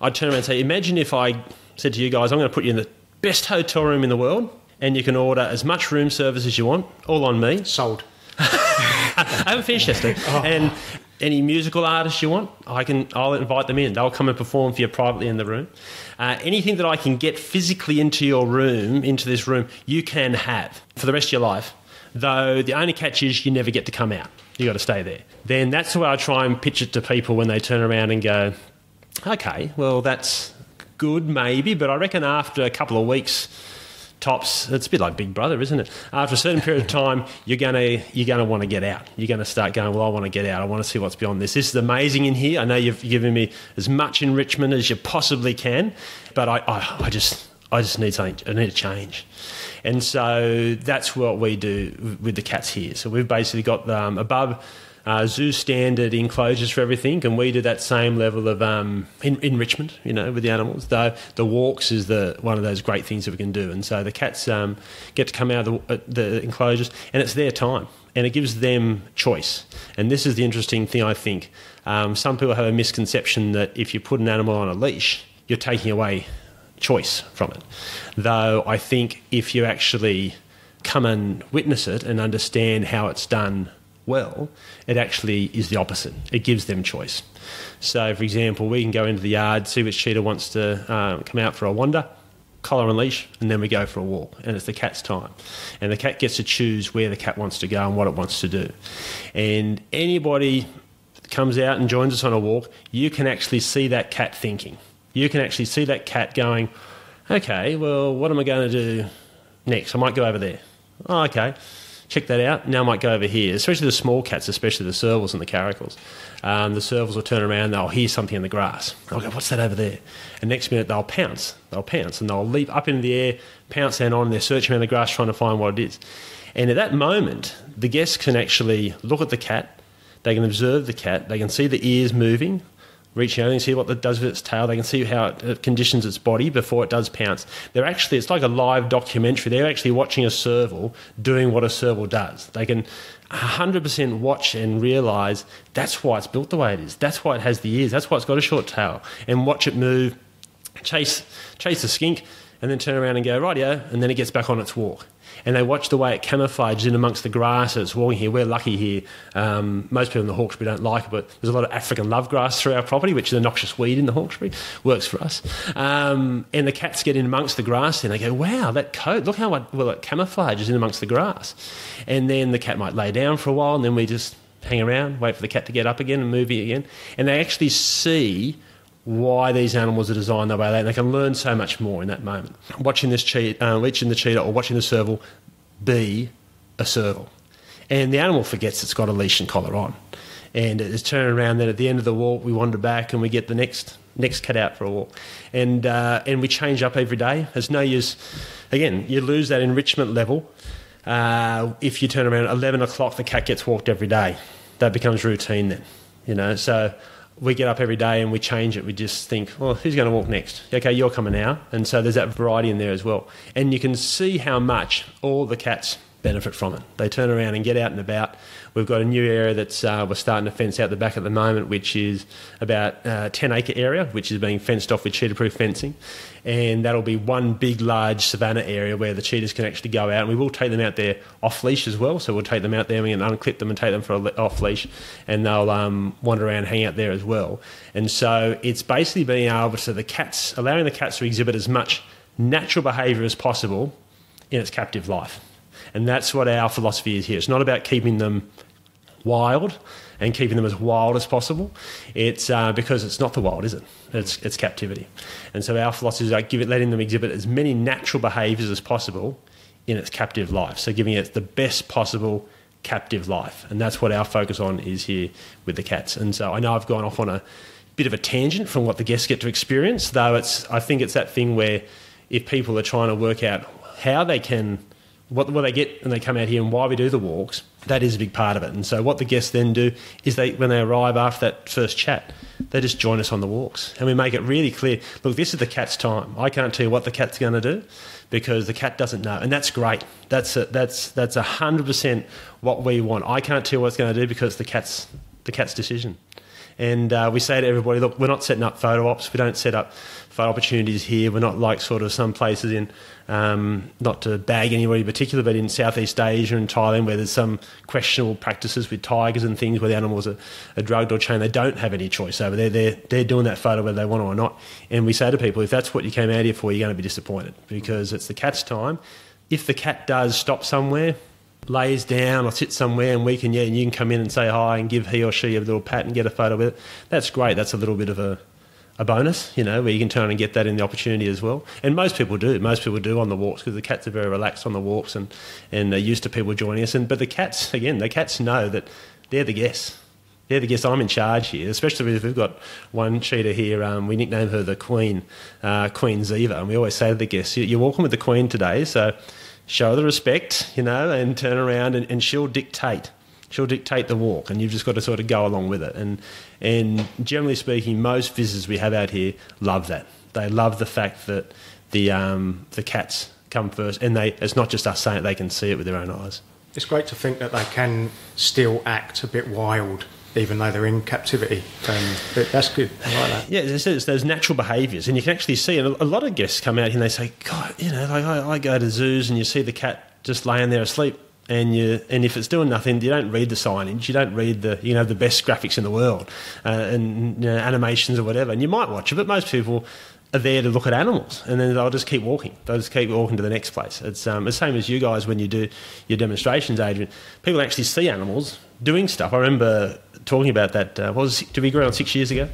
I turn around and say, imagine if I said to you guys, I'm going to put you in the best hotel room in the world and you can order as much room service as you want, all on me. Sold. I haven't finished this. Oh. And any musical artists you want, I'll invite them in. They'll come and perform for you privately in the room. Anything that I can get physically into your room, into this room, you can have for the rest of your life. Though the only catch is you never get to come out. You got to stay there. Then that's the way I try and pitch it to people when they turn around and go, okay, well, that's good maybe, but I reckon after a couple of weeks tops, it's a bit like Big Brother, isn't it? After a certain period of time, you're gonna want to get out. You're gonna start going, well, I want to get out. I want to see what's beyond this. This is amazing in here. I know you've given me as much enrichment as you possibly can, but I just need something. I need a change. And so that's what we do with the cats here. So we've basically got above zoo standard enclosures for everything, and we do that same level of enrichment, you know, with the animals. Though the walks is one of those great things that we can do. And so the cats get to come out of the enclosures, and it's their time, and it gives them choice. And this is the interesting thing, I think. Some people have a misconception that if you put an animal on a leash, you're taking away choice from it. Though I think if you actually come and witness it and understand how it's done well, it actually is the opposite. It gives them choice. So, for example, we can go into the yard, see which cheetah wants to come out for a wander, collar and leash, and then we go for a walk, and it's the cat's time. And the cat gets to choose where the cat wants to go and what it wants to do. And anybody that comes out and joins us on a walk, you can actually see that cat thinking. You can actually see that cat going, okay, well, what am I going to do next? I might go over there. Oh, okay, check that out. Now I might go over here, especially the small cats, especially the servals and the caracals. The servals will turn around, they'll hear something in the grass. They'll go, what's that over there? And next minute they'll pounce, and they'll leap up into the air, pounce down on, and they're searching around the grass trying to find what it is. And at that moment, the guests can actually look at the cat, they can observe the cat, they can see the ears moving, reaching out and see what it does with its tail. They can see how it conditions its body before it does pounce. They're actually, it's like a live documentary. They're actually watching a serval doing what a serval does. They can 100% watch and realise that's why it's built the way it is. That's why it has the ears. That's why it's got a short tail. And watch it move, chase the skink, and then turn around and go, rightio, and then it gets back on its walk. And they watch the way it camouflages in amongst the grass as it's walking here. We're lucky here. Most people in the Hawkesbury don't like it, but there's a lot of African love grass through our property, which is a noxious weed in the Hawkesbury. Works for us. And the cats get in amongst the grass and they go, wow, that coat, look how well it camouflages in amongst the grass. And then the cat might lay down for a while, and then we just hang around, wait for the cat to get up again and move it again. And they actually see why these animals are designed the way they are. They can learn so much more in that moment. Watching this leaching the cheetah or watching the serval be a serval. And the animal forgets it's got a leash and collar on. And it's turning around, then at the end of the walk, we wander back and we get the next cat out for a walk. And we change up every day. There's no use. Again, you lose that enrichment level. If you turn around at 11 o'clock, the cat gets walked every day. That becomes routine then, you know. So we get up every day and we change it. We just think, well, who's going to walk next? Okay, you're coming now. And so there's that variety in there as well. And you can see how much all the cats benefit from it. They turn around and get out and about. We've got a new area that's we're starting to fence out the back at the moment, which is about a 10-acre area, which is being fenced off with cheetah-proof fencing. And that'll be one big, large savannah area where the cheetahs can actually go out. And we will take them out there off-leash as well. So we'll take them out there and we can unclip them and take them for an off-leash. And they'll wander around and hang out there as well. And so it's basically being able to allowing the cats to exhibit as much natural behaviour as possible in its captive life. And that's what our philosophy is here. It's not about keeping them wild and keeping them as wild as possible. It's because it's not the wild, is it? It's captivity. And so our philosophy is like letting them exhibit as many natural behaviours as possible in its captive life. So giving it the best possible captive life. And that's what our focus on is here with the cats. And so I know I've gone off on a bit of a tangent from what the guests get to experience, though I think it's that thing where if people are trying to work out how they can what they get when they come out here and why we do the walks, that is a big part of it. And so what the guests then do is when they arrive after that first chat, they just join us on the walks. And we make it really clear, look, this is the cat's time. I can't tell you what the cat's going to do because the cat doesn't know. And that's great. That's 100% what we want. I can't tell you what it's going to do because the cat's decision. And we say to everybody, look, we're not setting up photo ops. We don't set up photo opportunities here. We're not like sort of some places in, not to bag anybody in particular, but in Southeast Asia and Thailand where there's some questionable practices with tigers and things where the animals are drugged or chained. They don't have any choice over there. They're doing that photo whether they want it or not. And we say to people, if that's what you came out here for, you're going to be disappointed because it's the cat's time. If the cat does stop somewhere, lays down or sits somewhere and we can, yeah, and you can come in and say hi and give he or she a little pat and get a photo with it, that's great. That's a little bit of a bonus, you know, where you can turn and get that in the opportunity as well. And most people do. Most people do on the walks because the cats are very relaxed on the walks and they're used to people joining us. But the cats, again, the cats know that they're the guests. They're the guests. I'm in charge here, especially if we've got one cheetah here. We nickname her the Queen, Queen Ziva. And we always say to the guests, you're walking with the Queen today, so show the respect, you know, and turn around and she'll dictate. She'll dictate the walk and you've just got to sort of go along with it. And generally speaking, most visitors we have out here love that. They love the fact that the cats come first and it's not just us saying it, they can see it with their own eyes. It's great to think that they can still act a bit wild even though they're in captivity. That's good. I like that. Yeah, it's those natural behaviours. And you can actually see, and a lot of guests come out here and they say, God, you know, like I go to zoos and you see the cat just laying there asleep. And if it's doing nothing, you don't read the signage, you don't read the, you know, the best graphics in the world and you know, animations or whatever. And you might watch it, but most people are there to look at animals, and then they'll just keep walking. They'll just keep walking to the next place. It's the same as you guys when you do your demonstrations, Adrian. People actually see animals doing stuff. I remember talking about that. Did we agree on 6 years ago?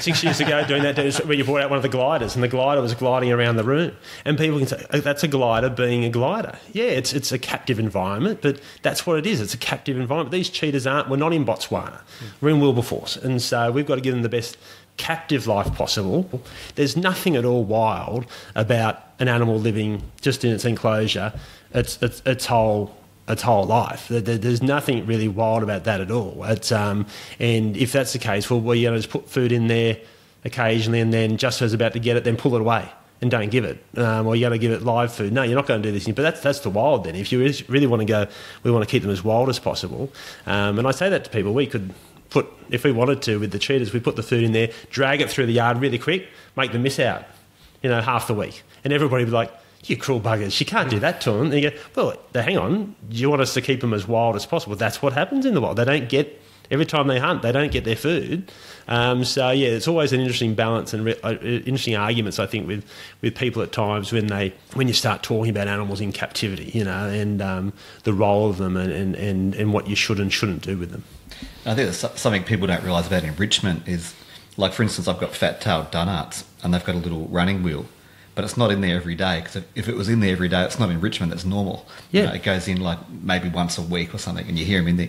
6 years ago, doing that where you brought out one of the gliders, and the glider was gliding around the room. And people can say, oh, that's a glider being a glider. Yeah, it's a captive environment, but that's what it is. It's a captive environment. These cheetahs we're not in Botswana. We're in Wilberforce, and so we've got to give them the best captive life possible. There's nothing at all wild about an animal living just in its enclosure, its whole life. There's nothing really wild about that at all. And if that's the case, well, you know, just put food in there occasionally and then just as about to get it, then pull it away and don't give it. Or you got to give it live food. No, you're not going to do this thing. But that's the wild then. If you really want to go, we want to keep them as wild as possible. And I say that to people, we could put, if we wanted to with the cheetahs, we put the food in there, drag it through the yard really quick, make them miss out, you know, half the week. And everybody would be like, you cruel buggers, you can't do that to them. And you go, well, hang on, you want us to keep them as wild as possible. That's what happens in the wild. They don't get, every time they hunt, they don't get their food. So, yeah, it's always an interesting balance and interesting arguments, I think, with people at times when you start talking about animals in captivity, you know, and the role of them and what you should and shouldn't do with them. I think that's something people don't realise about enrichment is, like, for instance, I've got fat-tailed dunnarts and they've got a little running wheel, but it's not in there every day because if it was in there every day, it's not enrichment, that's normal. Yeah. You know, it goes in like maybe once a week or something and you hear them in there.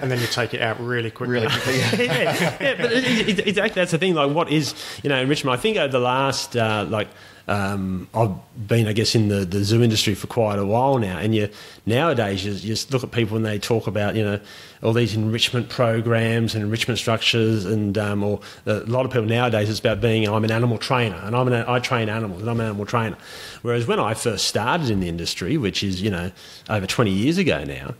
And then you take it out really quickly. Really quickly. Yeah, but exactly, that's the thing, like what is, you know, enrichment. I think over the last, I've been, I guess, in the zoo industry for quite a while now, and nowadays you look at people and they talk about, you know, all these enrichment programs and enrichment structures, and or a lot of people nowadays it's about being I'm an animal trainer and I train animals and I'm an animal trainer. Whereas when I first started in the industry, which is, you know, over 20 years ago now,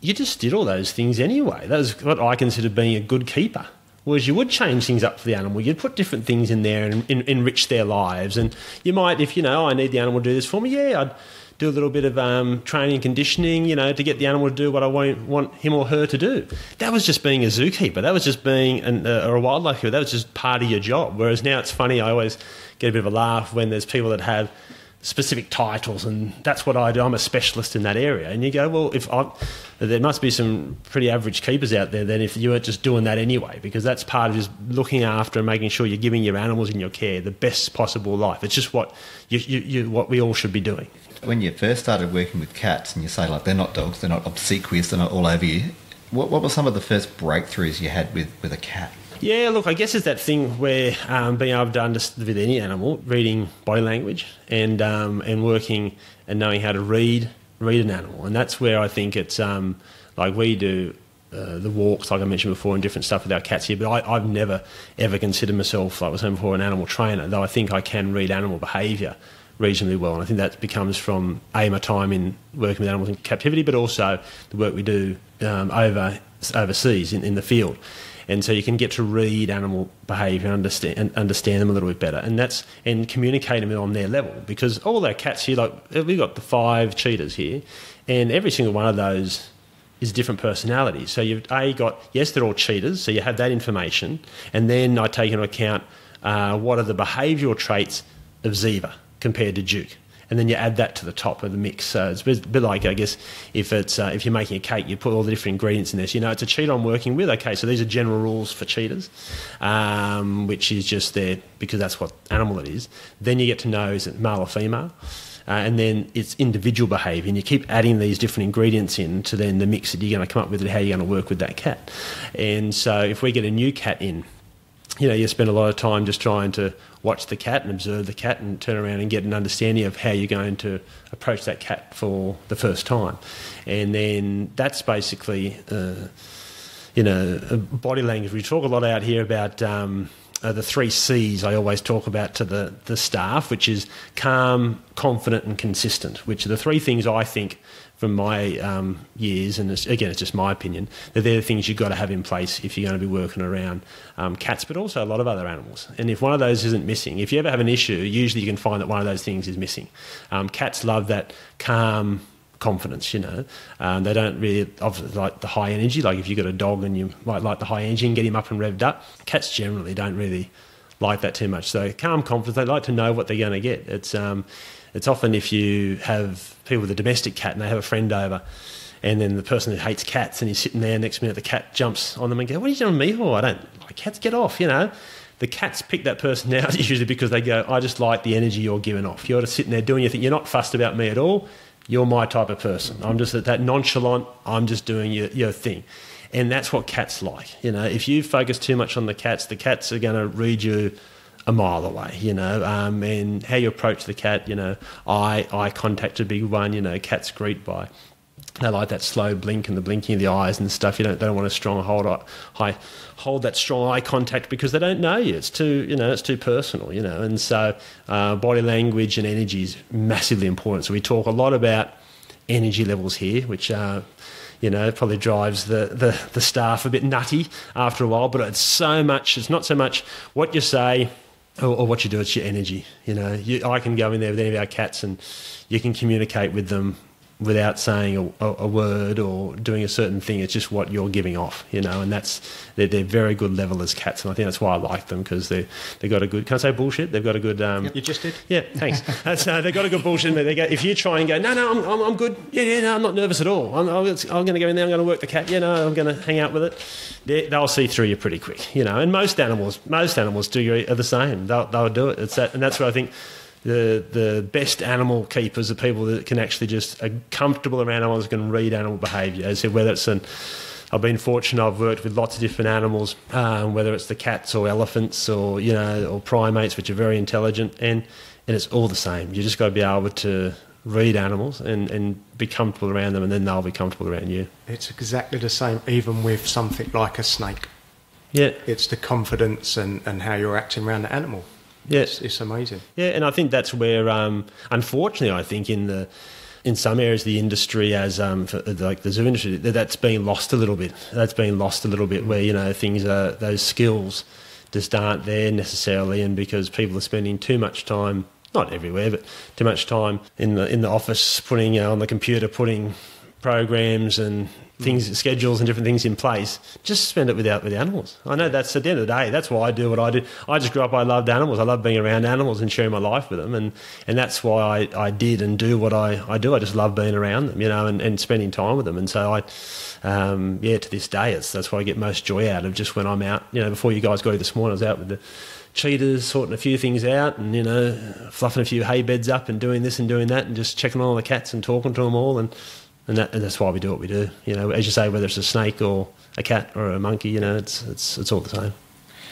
you just did all those things anyway. That was what I considered being a good keeper. Was you would change things up for the animal. You'd put different things in there and enrich their lives. And you might, if you know, I need the animal to do this for me, yeah, I'd do a little bit of training and conditioning, you know, to get the animal to do what I want him or her to do. That was just being a zookeeper. That was just being a wildlife keeper. That was just part of your job. Whereas now it's funny, I always get a bit of a laugh when there's people that have specific titles and that's what I do, I'm a specialist in that area. And you go, well, there must be some pretty average keepers out there then if you weren't just doing that anyway, because that's part of just looking after and making sure you're giving your animals in your care the best possible life. It's just what what we all should be doing. When you first started working with cats and you say, like, they're not dogs, they're not obsequious, they're not all over you, what were some of the first breakthroughs you had with a cat? Yeah, look, I guess it's that thing where being able to understand with any animal, reading body language and working and knowing how to read an animal. And that's where I think it's, like we do the walks, like I mentioned before, and different stuff with our cats here. But I've never, ever considered myself, like I was saying before, an animal trainer, though I think I can read animal behaviour reasonably well. And I think that becomes from, A, my time in working with animals in captivity, but also the work we do overseas in the field. and so you can get to read animal behaviour and understand them a little bit better, and communicate them on their level. Because all our cats here, like we've got the 5 cheetahs here, and every single one of those is different personalities. So you've got, yes, they're all cheetahs, so you have that information, and then I take into account what are the behavioural traits of Ziva compared to Duke. And then you add that to the top of the mix. So it's a bit like, I guess, if you're making a cake, you put all the different ingredients in there. So you know it's a cheetah I'm working with. Okay, so these are general rules for cheetahs, which is just there because that's what animal it is. Then you get to know, is it male or female? And then it's individual behaviour, and you keep adding these different ingredients in to then the mix that you're going to come up with and how you're going to work with that cat. And so if we get a new cat in, you know, you spend a lot of time just trying to watch the cat and observe the cat and turn around and get an understanding of how you're going to approach that cat for the first time. And then that's basically, you know, body language. We talk a lot out here about the 3 C's I always talk about to the staff, which is calm, confident and consistent, which are the 3 things I think from my years, and again, it's just my opinion, that they're the things you've got to have in place if you're going to be working around cats, but also a lot of other animals. And if one of those isn't missing, if you ever have an issue, usually you can find that one of those things is missing. Cats love that calm confidence, you know. They don't really like the high energy. Like if you've got a dog and you might like the high energy and get him up and revved up, cats generally don't really like that too much. So calm confidence, they like to know what they're going to get. It's often if you have people with a domestic cat and they have a friend over, and then the person who hates cats and he's sitting there, next minute the cat jumps on them and goes, "What are you doing me for? I don't like cats, get off," you know. The cats pick that person out usually because they go, "I just like the energy you're giving off. You're just sitting there doing your thing. You're not fussed about me at all. You're my type of person. I'm just that nonchalant, I'm just doing your thing." And that's what cats like. You know, if you focus too much on the cats are going to read you a mile away, you know, and how you approach the cat, you know, eye contact's a big one, you know, cats greet by, they like that slow blink and the blinking of the eyes and stuff. They don't want a strong hold that strong eye contact because they don't know you. It's too, you know, it's too personal, you know. And so body language and energy is massively important. So we talk a lot about energy levels here, which are, you know, probably drives the staff a bit nutty after a while, but it's so much, it's not so much what you say or what you do, it's your energy. You know, I can go in there with any of our cats and you can communicate with them without saying a word or doing a certain thing. It's just what you're giving off, you know, and they're very good level as cats, and I think that's why I like them, because they've got a good, can I say bullshit? They've got a good... Yep, you just did. Yeah, thanks. They've got a good bullshit. They go, if you try and go, no, I'm good. Yeah, no, I'm not nervous at all. I'm going to go in there, I'm going to work the cat. Yeah, no, I'm going to hang out with it. They'll see through you pretty quick, you know, and most animals are the same. They'll do it. It's that, and that's where I think the best animal keepers are people that can actually just are comfortable around animals, can read animal behaviour. So whether it's I've been fortunate, I've worked with lots of different animals, whether it's the cats or elephants or, you know, or primates, which are very intelligent, and it's all the same. You just got to be able to read animals and be comfortable around them, and then they'll be comfortable around you. It's exactly the same even with something like a snake. Yeah. It's the confidence and how you're acting around the animal. Yeah. It's amazing. Yeah, and I think that's where, unfortunately, I think in some areas of the industry, as like the zoo industry, that's being lost a little bit. That's being lost a little bit, where, you know, those skills just aren't there necessarily, and because people are spending too much time, not everywhere, but too much time in the office, putting, you know, on the computer, putting programs and things, schedules and different things in place, just spend it with animals. I know that's, at the end of the day, that's why I do what I do. I just grew up, I loved animals. I love being around animals and sharing my life with them. And that's why I did and do what I do. I just love being around them, you know, and spending time with them. And so I, to this day, that's why I get most joy out of, just when I'm out, you know, before you guys got here this morning, I was out with the cheetahs, sorting a few things out and, you know, fluffing a few hay beds up and doing this and doing that and just checking on all the cats and talking to them all. And that's why we do what we do. You know, as you say, whether it's a snake or a cat or a monkey, you know, it's all the same.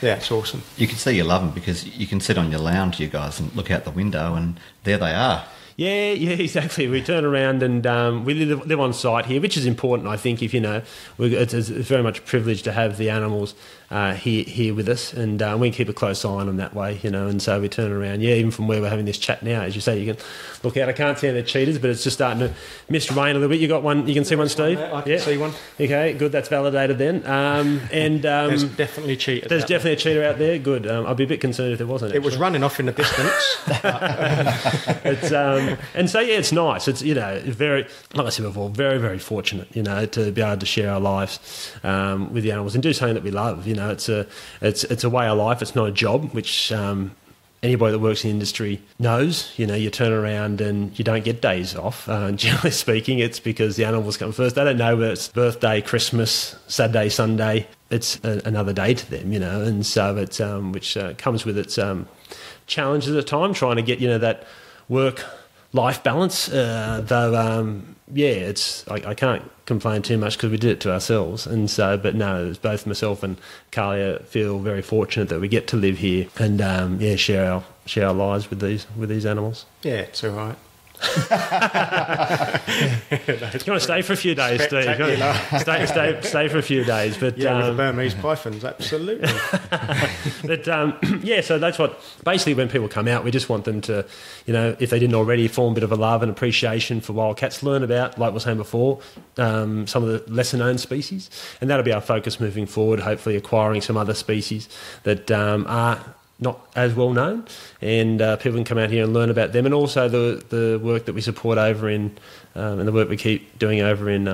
Yeah, it's awesome. You can see you love them because you can sit on your lounge, you guys, and look out the window, and there they are. Yeah, yeah, exactly. We turn around and we live on site here, which is important, I think. If you know, it's very much a privilege to have the animals here with us, and we keep a close eye on them that way, you know. And so we turn around, yeah, even from where we're having this chat now, as you say, you can look out. I can't see any cheetahs, but it's just starting to mist rain a little bit. You got one? You can see one, Steve? I can see one. Okay, good. That's validated then. And there's definitely a cheetah. There's definitely a cheetah out there. Good. I'd be a bit concerned if there wasn't. It was running off in the distance. It's and so yeah, it's nice. It's, you know, very, like I said before, very, very fortunate, you know, to be able to share our lives with the animals and do something that we love. You know, it's a way of life. It's not a job, which anybody that works in the industry knows. You know, you turn around and you don't get days off. Generally speaking, it's because the animals come first. They don't know whether it's birthday, Christmas, Saturday, Sunday. It's another day to them, you know. And so it's which comes with its challenges at the time, trying to get, you know, that work-life balance, yeah, it's I can't complain too much because we did it to ourselves. And so, but no, it's both myself and Kaya feel very fortunate that we get to live here and yeah, share our lives with these animals. Yeah, it's all right. You want to stay for a few days, Steve? Stay for a few days, but yeah, with the Burmese pythons, absolutely. But yeah, so that's what basically when people come out, we just want them to, you know, if they didn't already, form a bit of a love and appreciation for wildcats, learn about, like I was saying before, some of the lesser known species, and that'll be our focus moving forward. Hopefully, acquiring some other species that are not as well known, and people can come out here and learn about them, and also the work that we support over in and the work we keep doing over in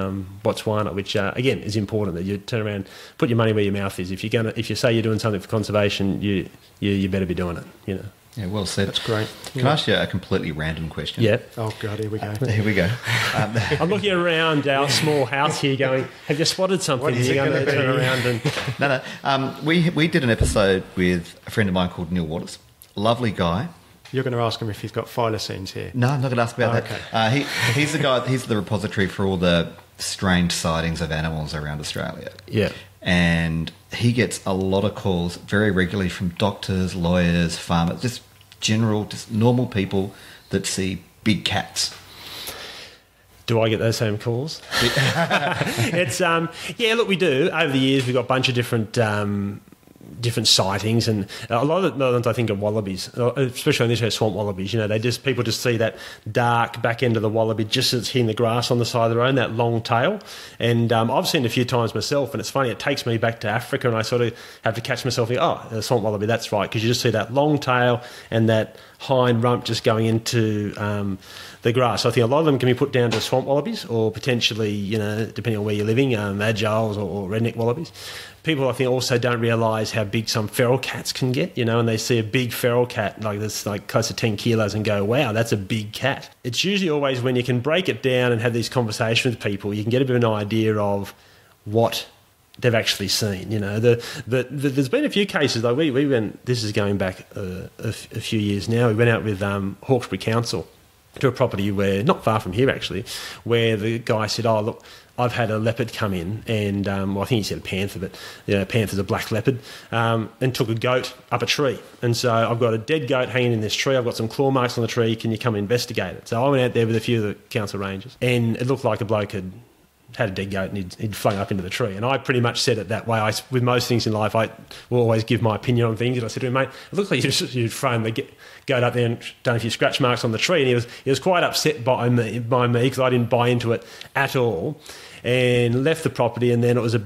Botswana, which again is important that you turn around, put your money where your mouth is. If you say you're doing something for conservation, you better be doing it, you know. Yeah, well said. That's great. Can I ask you a completely random question? Yeah. Oh, God, here we go. Here we go. I'm looking around our small house here going, have you spotted something? What is it going to turn around and... No. We did an episode with a friend of mine called Neil Waters. Lovely guy. You're going to ask him if he's got thylacines here. No, I'm not going to ask about that. He's the guy, he's the repository for all the strange sightings of animals around Australia. Yeah. And he gets a lot of calls very regularly from doctors, lawyers, farmers, just normal people that see big cats. Do I get those same calls? It's yeah, look, we do. Over the years, we've got a bunch of different sightings, and a lot of the times I think of wallabies, especially on this area, swamp wallabies. You know, people just see that dark back end of the wallaby just as it's hitting the grass on the side of the road, that long tail. And I've seen it a few times myself, and it's funny, it takes me back to Africa, and I sort of have to catch myself and go, oh, a swamp wallaby, that's right, because you just see that long tail and that hind rump just going into the grass. So I think a lot of them can be put down to swamp wallabies, or potentially, you know, depending on where you're living, agiles or redneck wallabies. People, I think, also don't realise how big some feral cats can get, you know, and they see a big feral cat like this, like close to 10 kilos, and go, wow, that's a big cat. It's usually always when you can break it down and have these conversations with people, you can get a bit of an idea of what they've actually seen, you know. There's been a few cases, like we went, this is going back a few years now, we went out with Hawkesbury Council to a property where, not far from here actually, where the guy said, oh, look, I've had a leopard come in, and well, I think he said a panther, but you know, panther's a black leopard, and took a goat up a tree. And so I've got a dead goat hanging in this tree. I've got some claw marks on the tree. Can you come investigate it? So I went out there with a few of the council rangers, and it looked like a bloke had a dead goat and he'd flung up into the tree. And I pretty much said it that way. With most things in life, I will always give my opinion on things. And I said to him, mate, it looks like you'd thrown the goat up there and done a few scratch marks on the tree. And he was quite upset by me because I didn't buy into it at all, and left the property. And then it was from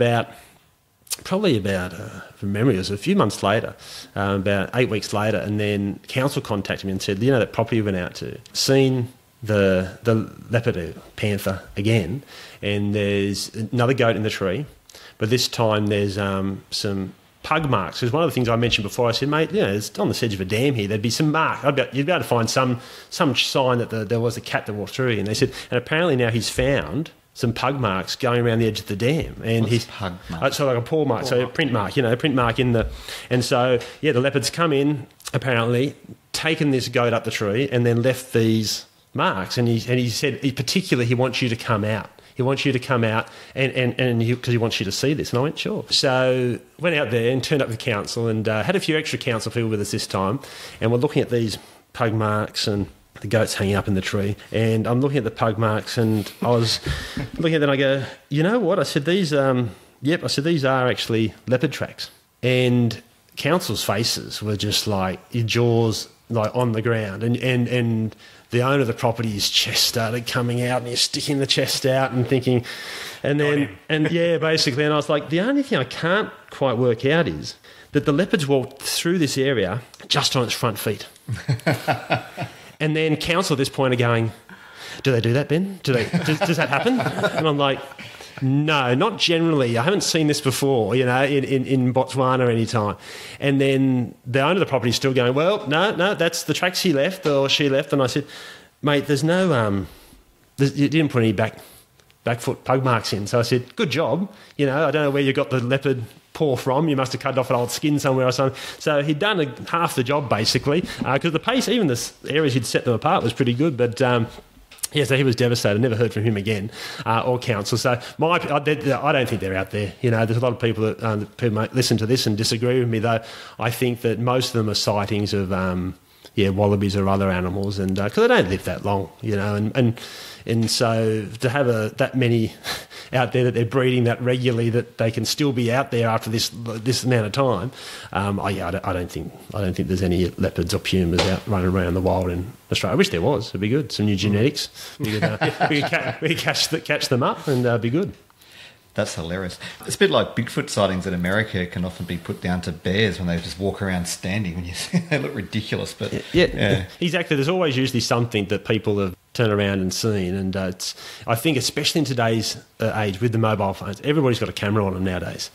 memory, it was a few months later, about 8 weeks later, and then council contacted me and said, you know, that property you went out to, seen the leopard panther again, and there's another goat in the tree, but this time there's some pug marks. Because one of the things I mentioned before, I said, mate, you know, it's on the edge of a dam here, there'd be some mark. You'd be able to find some sign that there was a cat that walked through. And they said, and apparently now he's found some pug marks going around the edge of the dam. And what's pug mark? So like a paw mark, so a print mark, you know, a print mark in the... And so, yeah, the leopard's come in, apparently, taken this goat up the tree, and then left these marks. And he said, particularly, he wants you to come out. He wants you to come out and because he wants you to see this. And I went, sure. So went out there and turned up the council, and had a few extra council people with us this time, and we're looking at these pug marks and the goat's hanging up in the tree, and I'm looking at the pug marks, and I was looking at them, and I go, you know what? I said, these, yep, I said, these are actually leopard tracks. And council's faces were just like, your jaws like on the ground, and the owner of the property's chest started coming out, and he's sticking the chest out and thinking, and then, and yeah, basically, and I was like, the only thing I can't quite work out is that the leopard's walked through this area just on its front feet. And then council at this point are going, do they do that, Ben? Does that happen? And I'm like, no, not generally. I haven't seen this before, you know, in Botswana any time. And then the owner of the property is still going, well, no, that's the tracks he left or she left. And I said, mate, there's no, you didn't put any back foot pug marks in. So I said, good job. You know, I don't know where you got the leopard paw from. You must have cut off an old skin somewhere or something. So he'd done half the job, basically, because the pace, even the areas he'd set them apart, was pretty good. But yeah, so he was devastated. Never heard from him again, or council. So I don't think they're out there. You know, there's a lot of people that listen to this and disagree with me, though. I think that most of them are sightings of wallabies or other animals, and because they don't live that long, you know, and so to have that many out there that they're breeding that regularly, that they can still be out there after this amount of time. I don't think there's any leopards or pumas out running around the wild in Australia. I wish there was. It'd be good. Some new genetics. We could catch them up, and be good. That's hilarious. It's a bit like Bigfoot sightings in America can often be put down to bears when they just walk around standing. When you see, they look ridiculous, but yeah, exactly. There's always usually something that people have turned around and seen, and I think especially in today's age with the mobile phones, everybody's got a camera on them nowadays,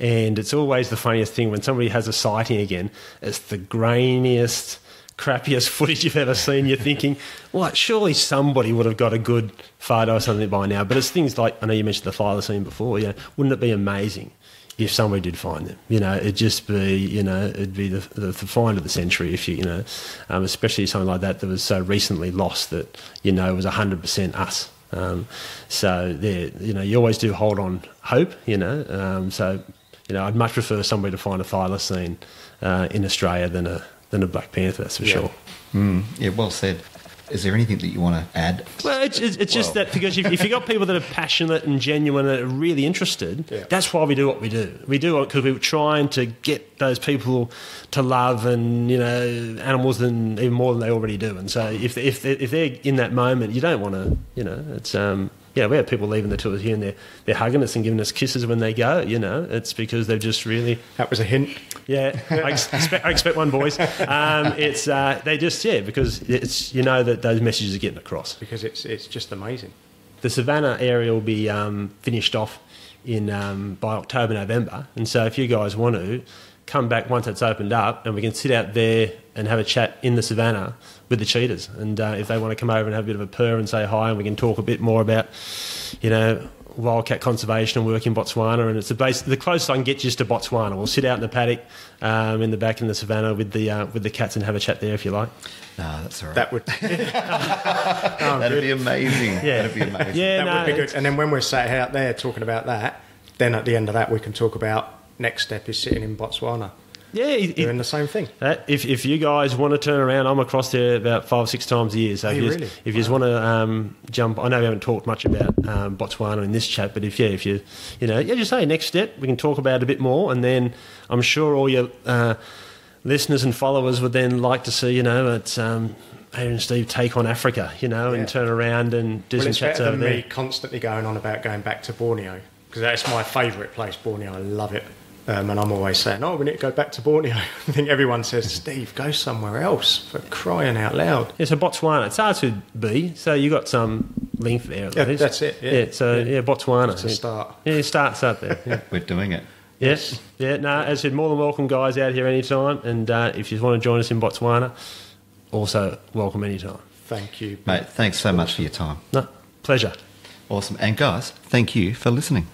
and it's always the funniest thing when somebody has a sighting again. It's the grainiest, crappiest footage you've ever seen. You're thinking, well, surely somebody would have got a good photo or something by now. But it's things like, I know you mentioned the thylacine before, you know, wouldn't it be amazing if somebody did find them? You know, it'd just be, you know, it'd be the find of the century if you, you know, especially something like that was so recently lost that, you know, was 100% us. So, there, you know, you always do hold on hope, you know. So, you know, I'd much prefer somebody to find a thylacine in Australia than a black panther, that's for sure. Mm, yeah, well said. Is there anything that you want to add? Well, it's just that because if you've got people that are passionate and genuine and are really interested, that's why we do what we do. We do it because we're trying to get those people to love and, you know, animals than even more than they already do. And so if they're in that moment, you don't want to, you know, it's yeah, we have people leaving the tours here and they're hugging us and giving us kisses when they go, you know. It's because they've just really... That was a hint. Yeah, I expect one, boys. It's they just, yeah, because it's, you know, that those messages are getting across. Because it's just amazing. The savannah area will be finished off in by October, November. And so if you guys want to, come back once it's opened up and we can sit out there and have a chat in the savannah with the cheetahs. And if they want to come over and have a bit of a purr and say hi, and we can talk a bit more about, you know, wildcat conservation and work in Botswana. And it's the closest I can get just to Botswana. We'll sit out in the paddock in the back in the savannah with the cats and have a chat there if you like. No, that's all right. That would that'd be amazing. Yeah. That'd be amazing. Yeah, that would be good. And then when we're sat out there talking about that, then at the end of that we can talk about next step is sitting in Botswana. Yeah, you're in the same thing. If you guys want to turn around, I'm across there about 5 or 6 times a year. So if you just want to jump, I know we haven't talked much about Botswana in this chat, but if you just say next step, we can talk about it a bit more, and then I'm sure all your listeners and followers would then like to see, you know, it's Adrian and Steve take on Africa, you know, and turn around and do some chats over there. It's better than me constantly going on about going back to Borneo, because that's my favourite place, Borneo. I love it. And I'm always saying, oh, we need to go back to Borneo. I think everyone says, Steve, go somewhere else, for crying out loud. Yeah, so Botswana, it starts with B, so you got some link there. Yeah, that's it. Yeah, so Botswana. It's a start. Yeah, it starts up there. Yeah. We're doing it. Yes. Yeah, no, as I said, more than welcome, guys, out here anytime. And if you want to join us in Botswana, also welcome anytime. Thank you. Mate, thanks so much for your time. No, pleasure. Awesome. And guys, thank you for listening.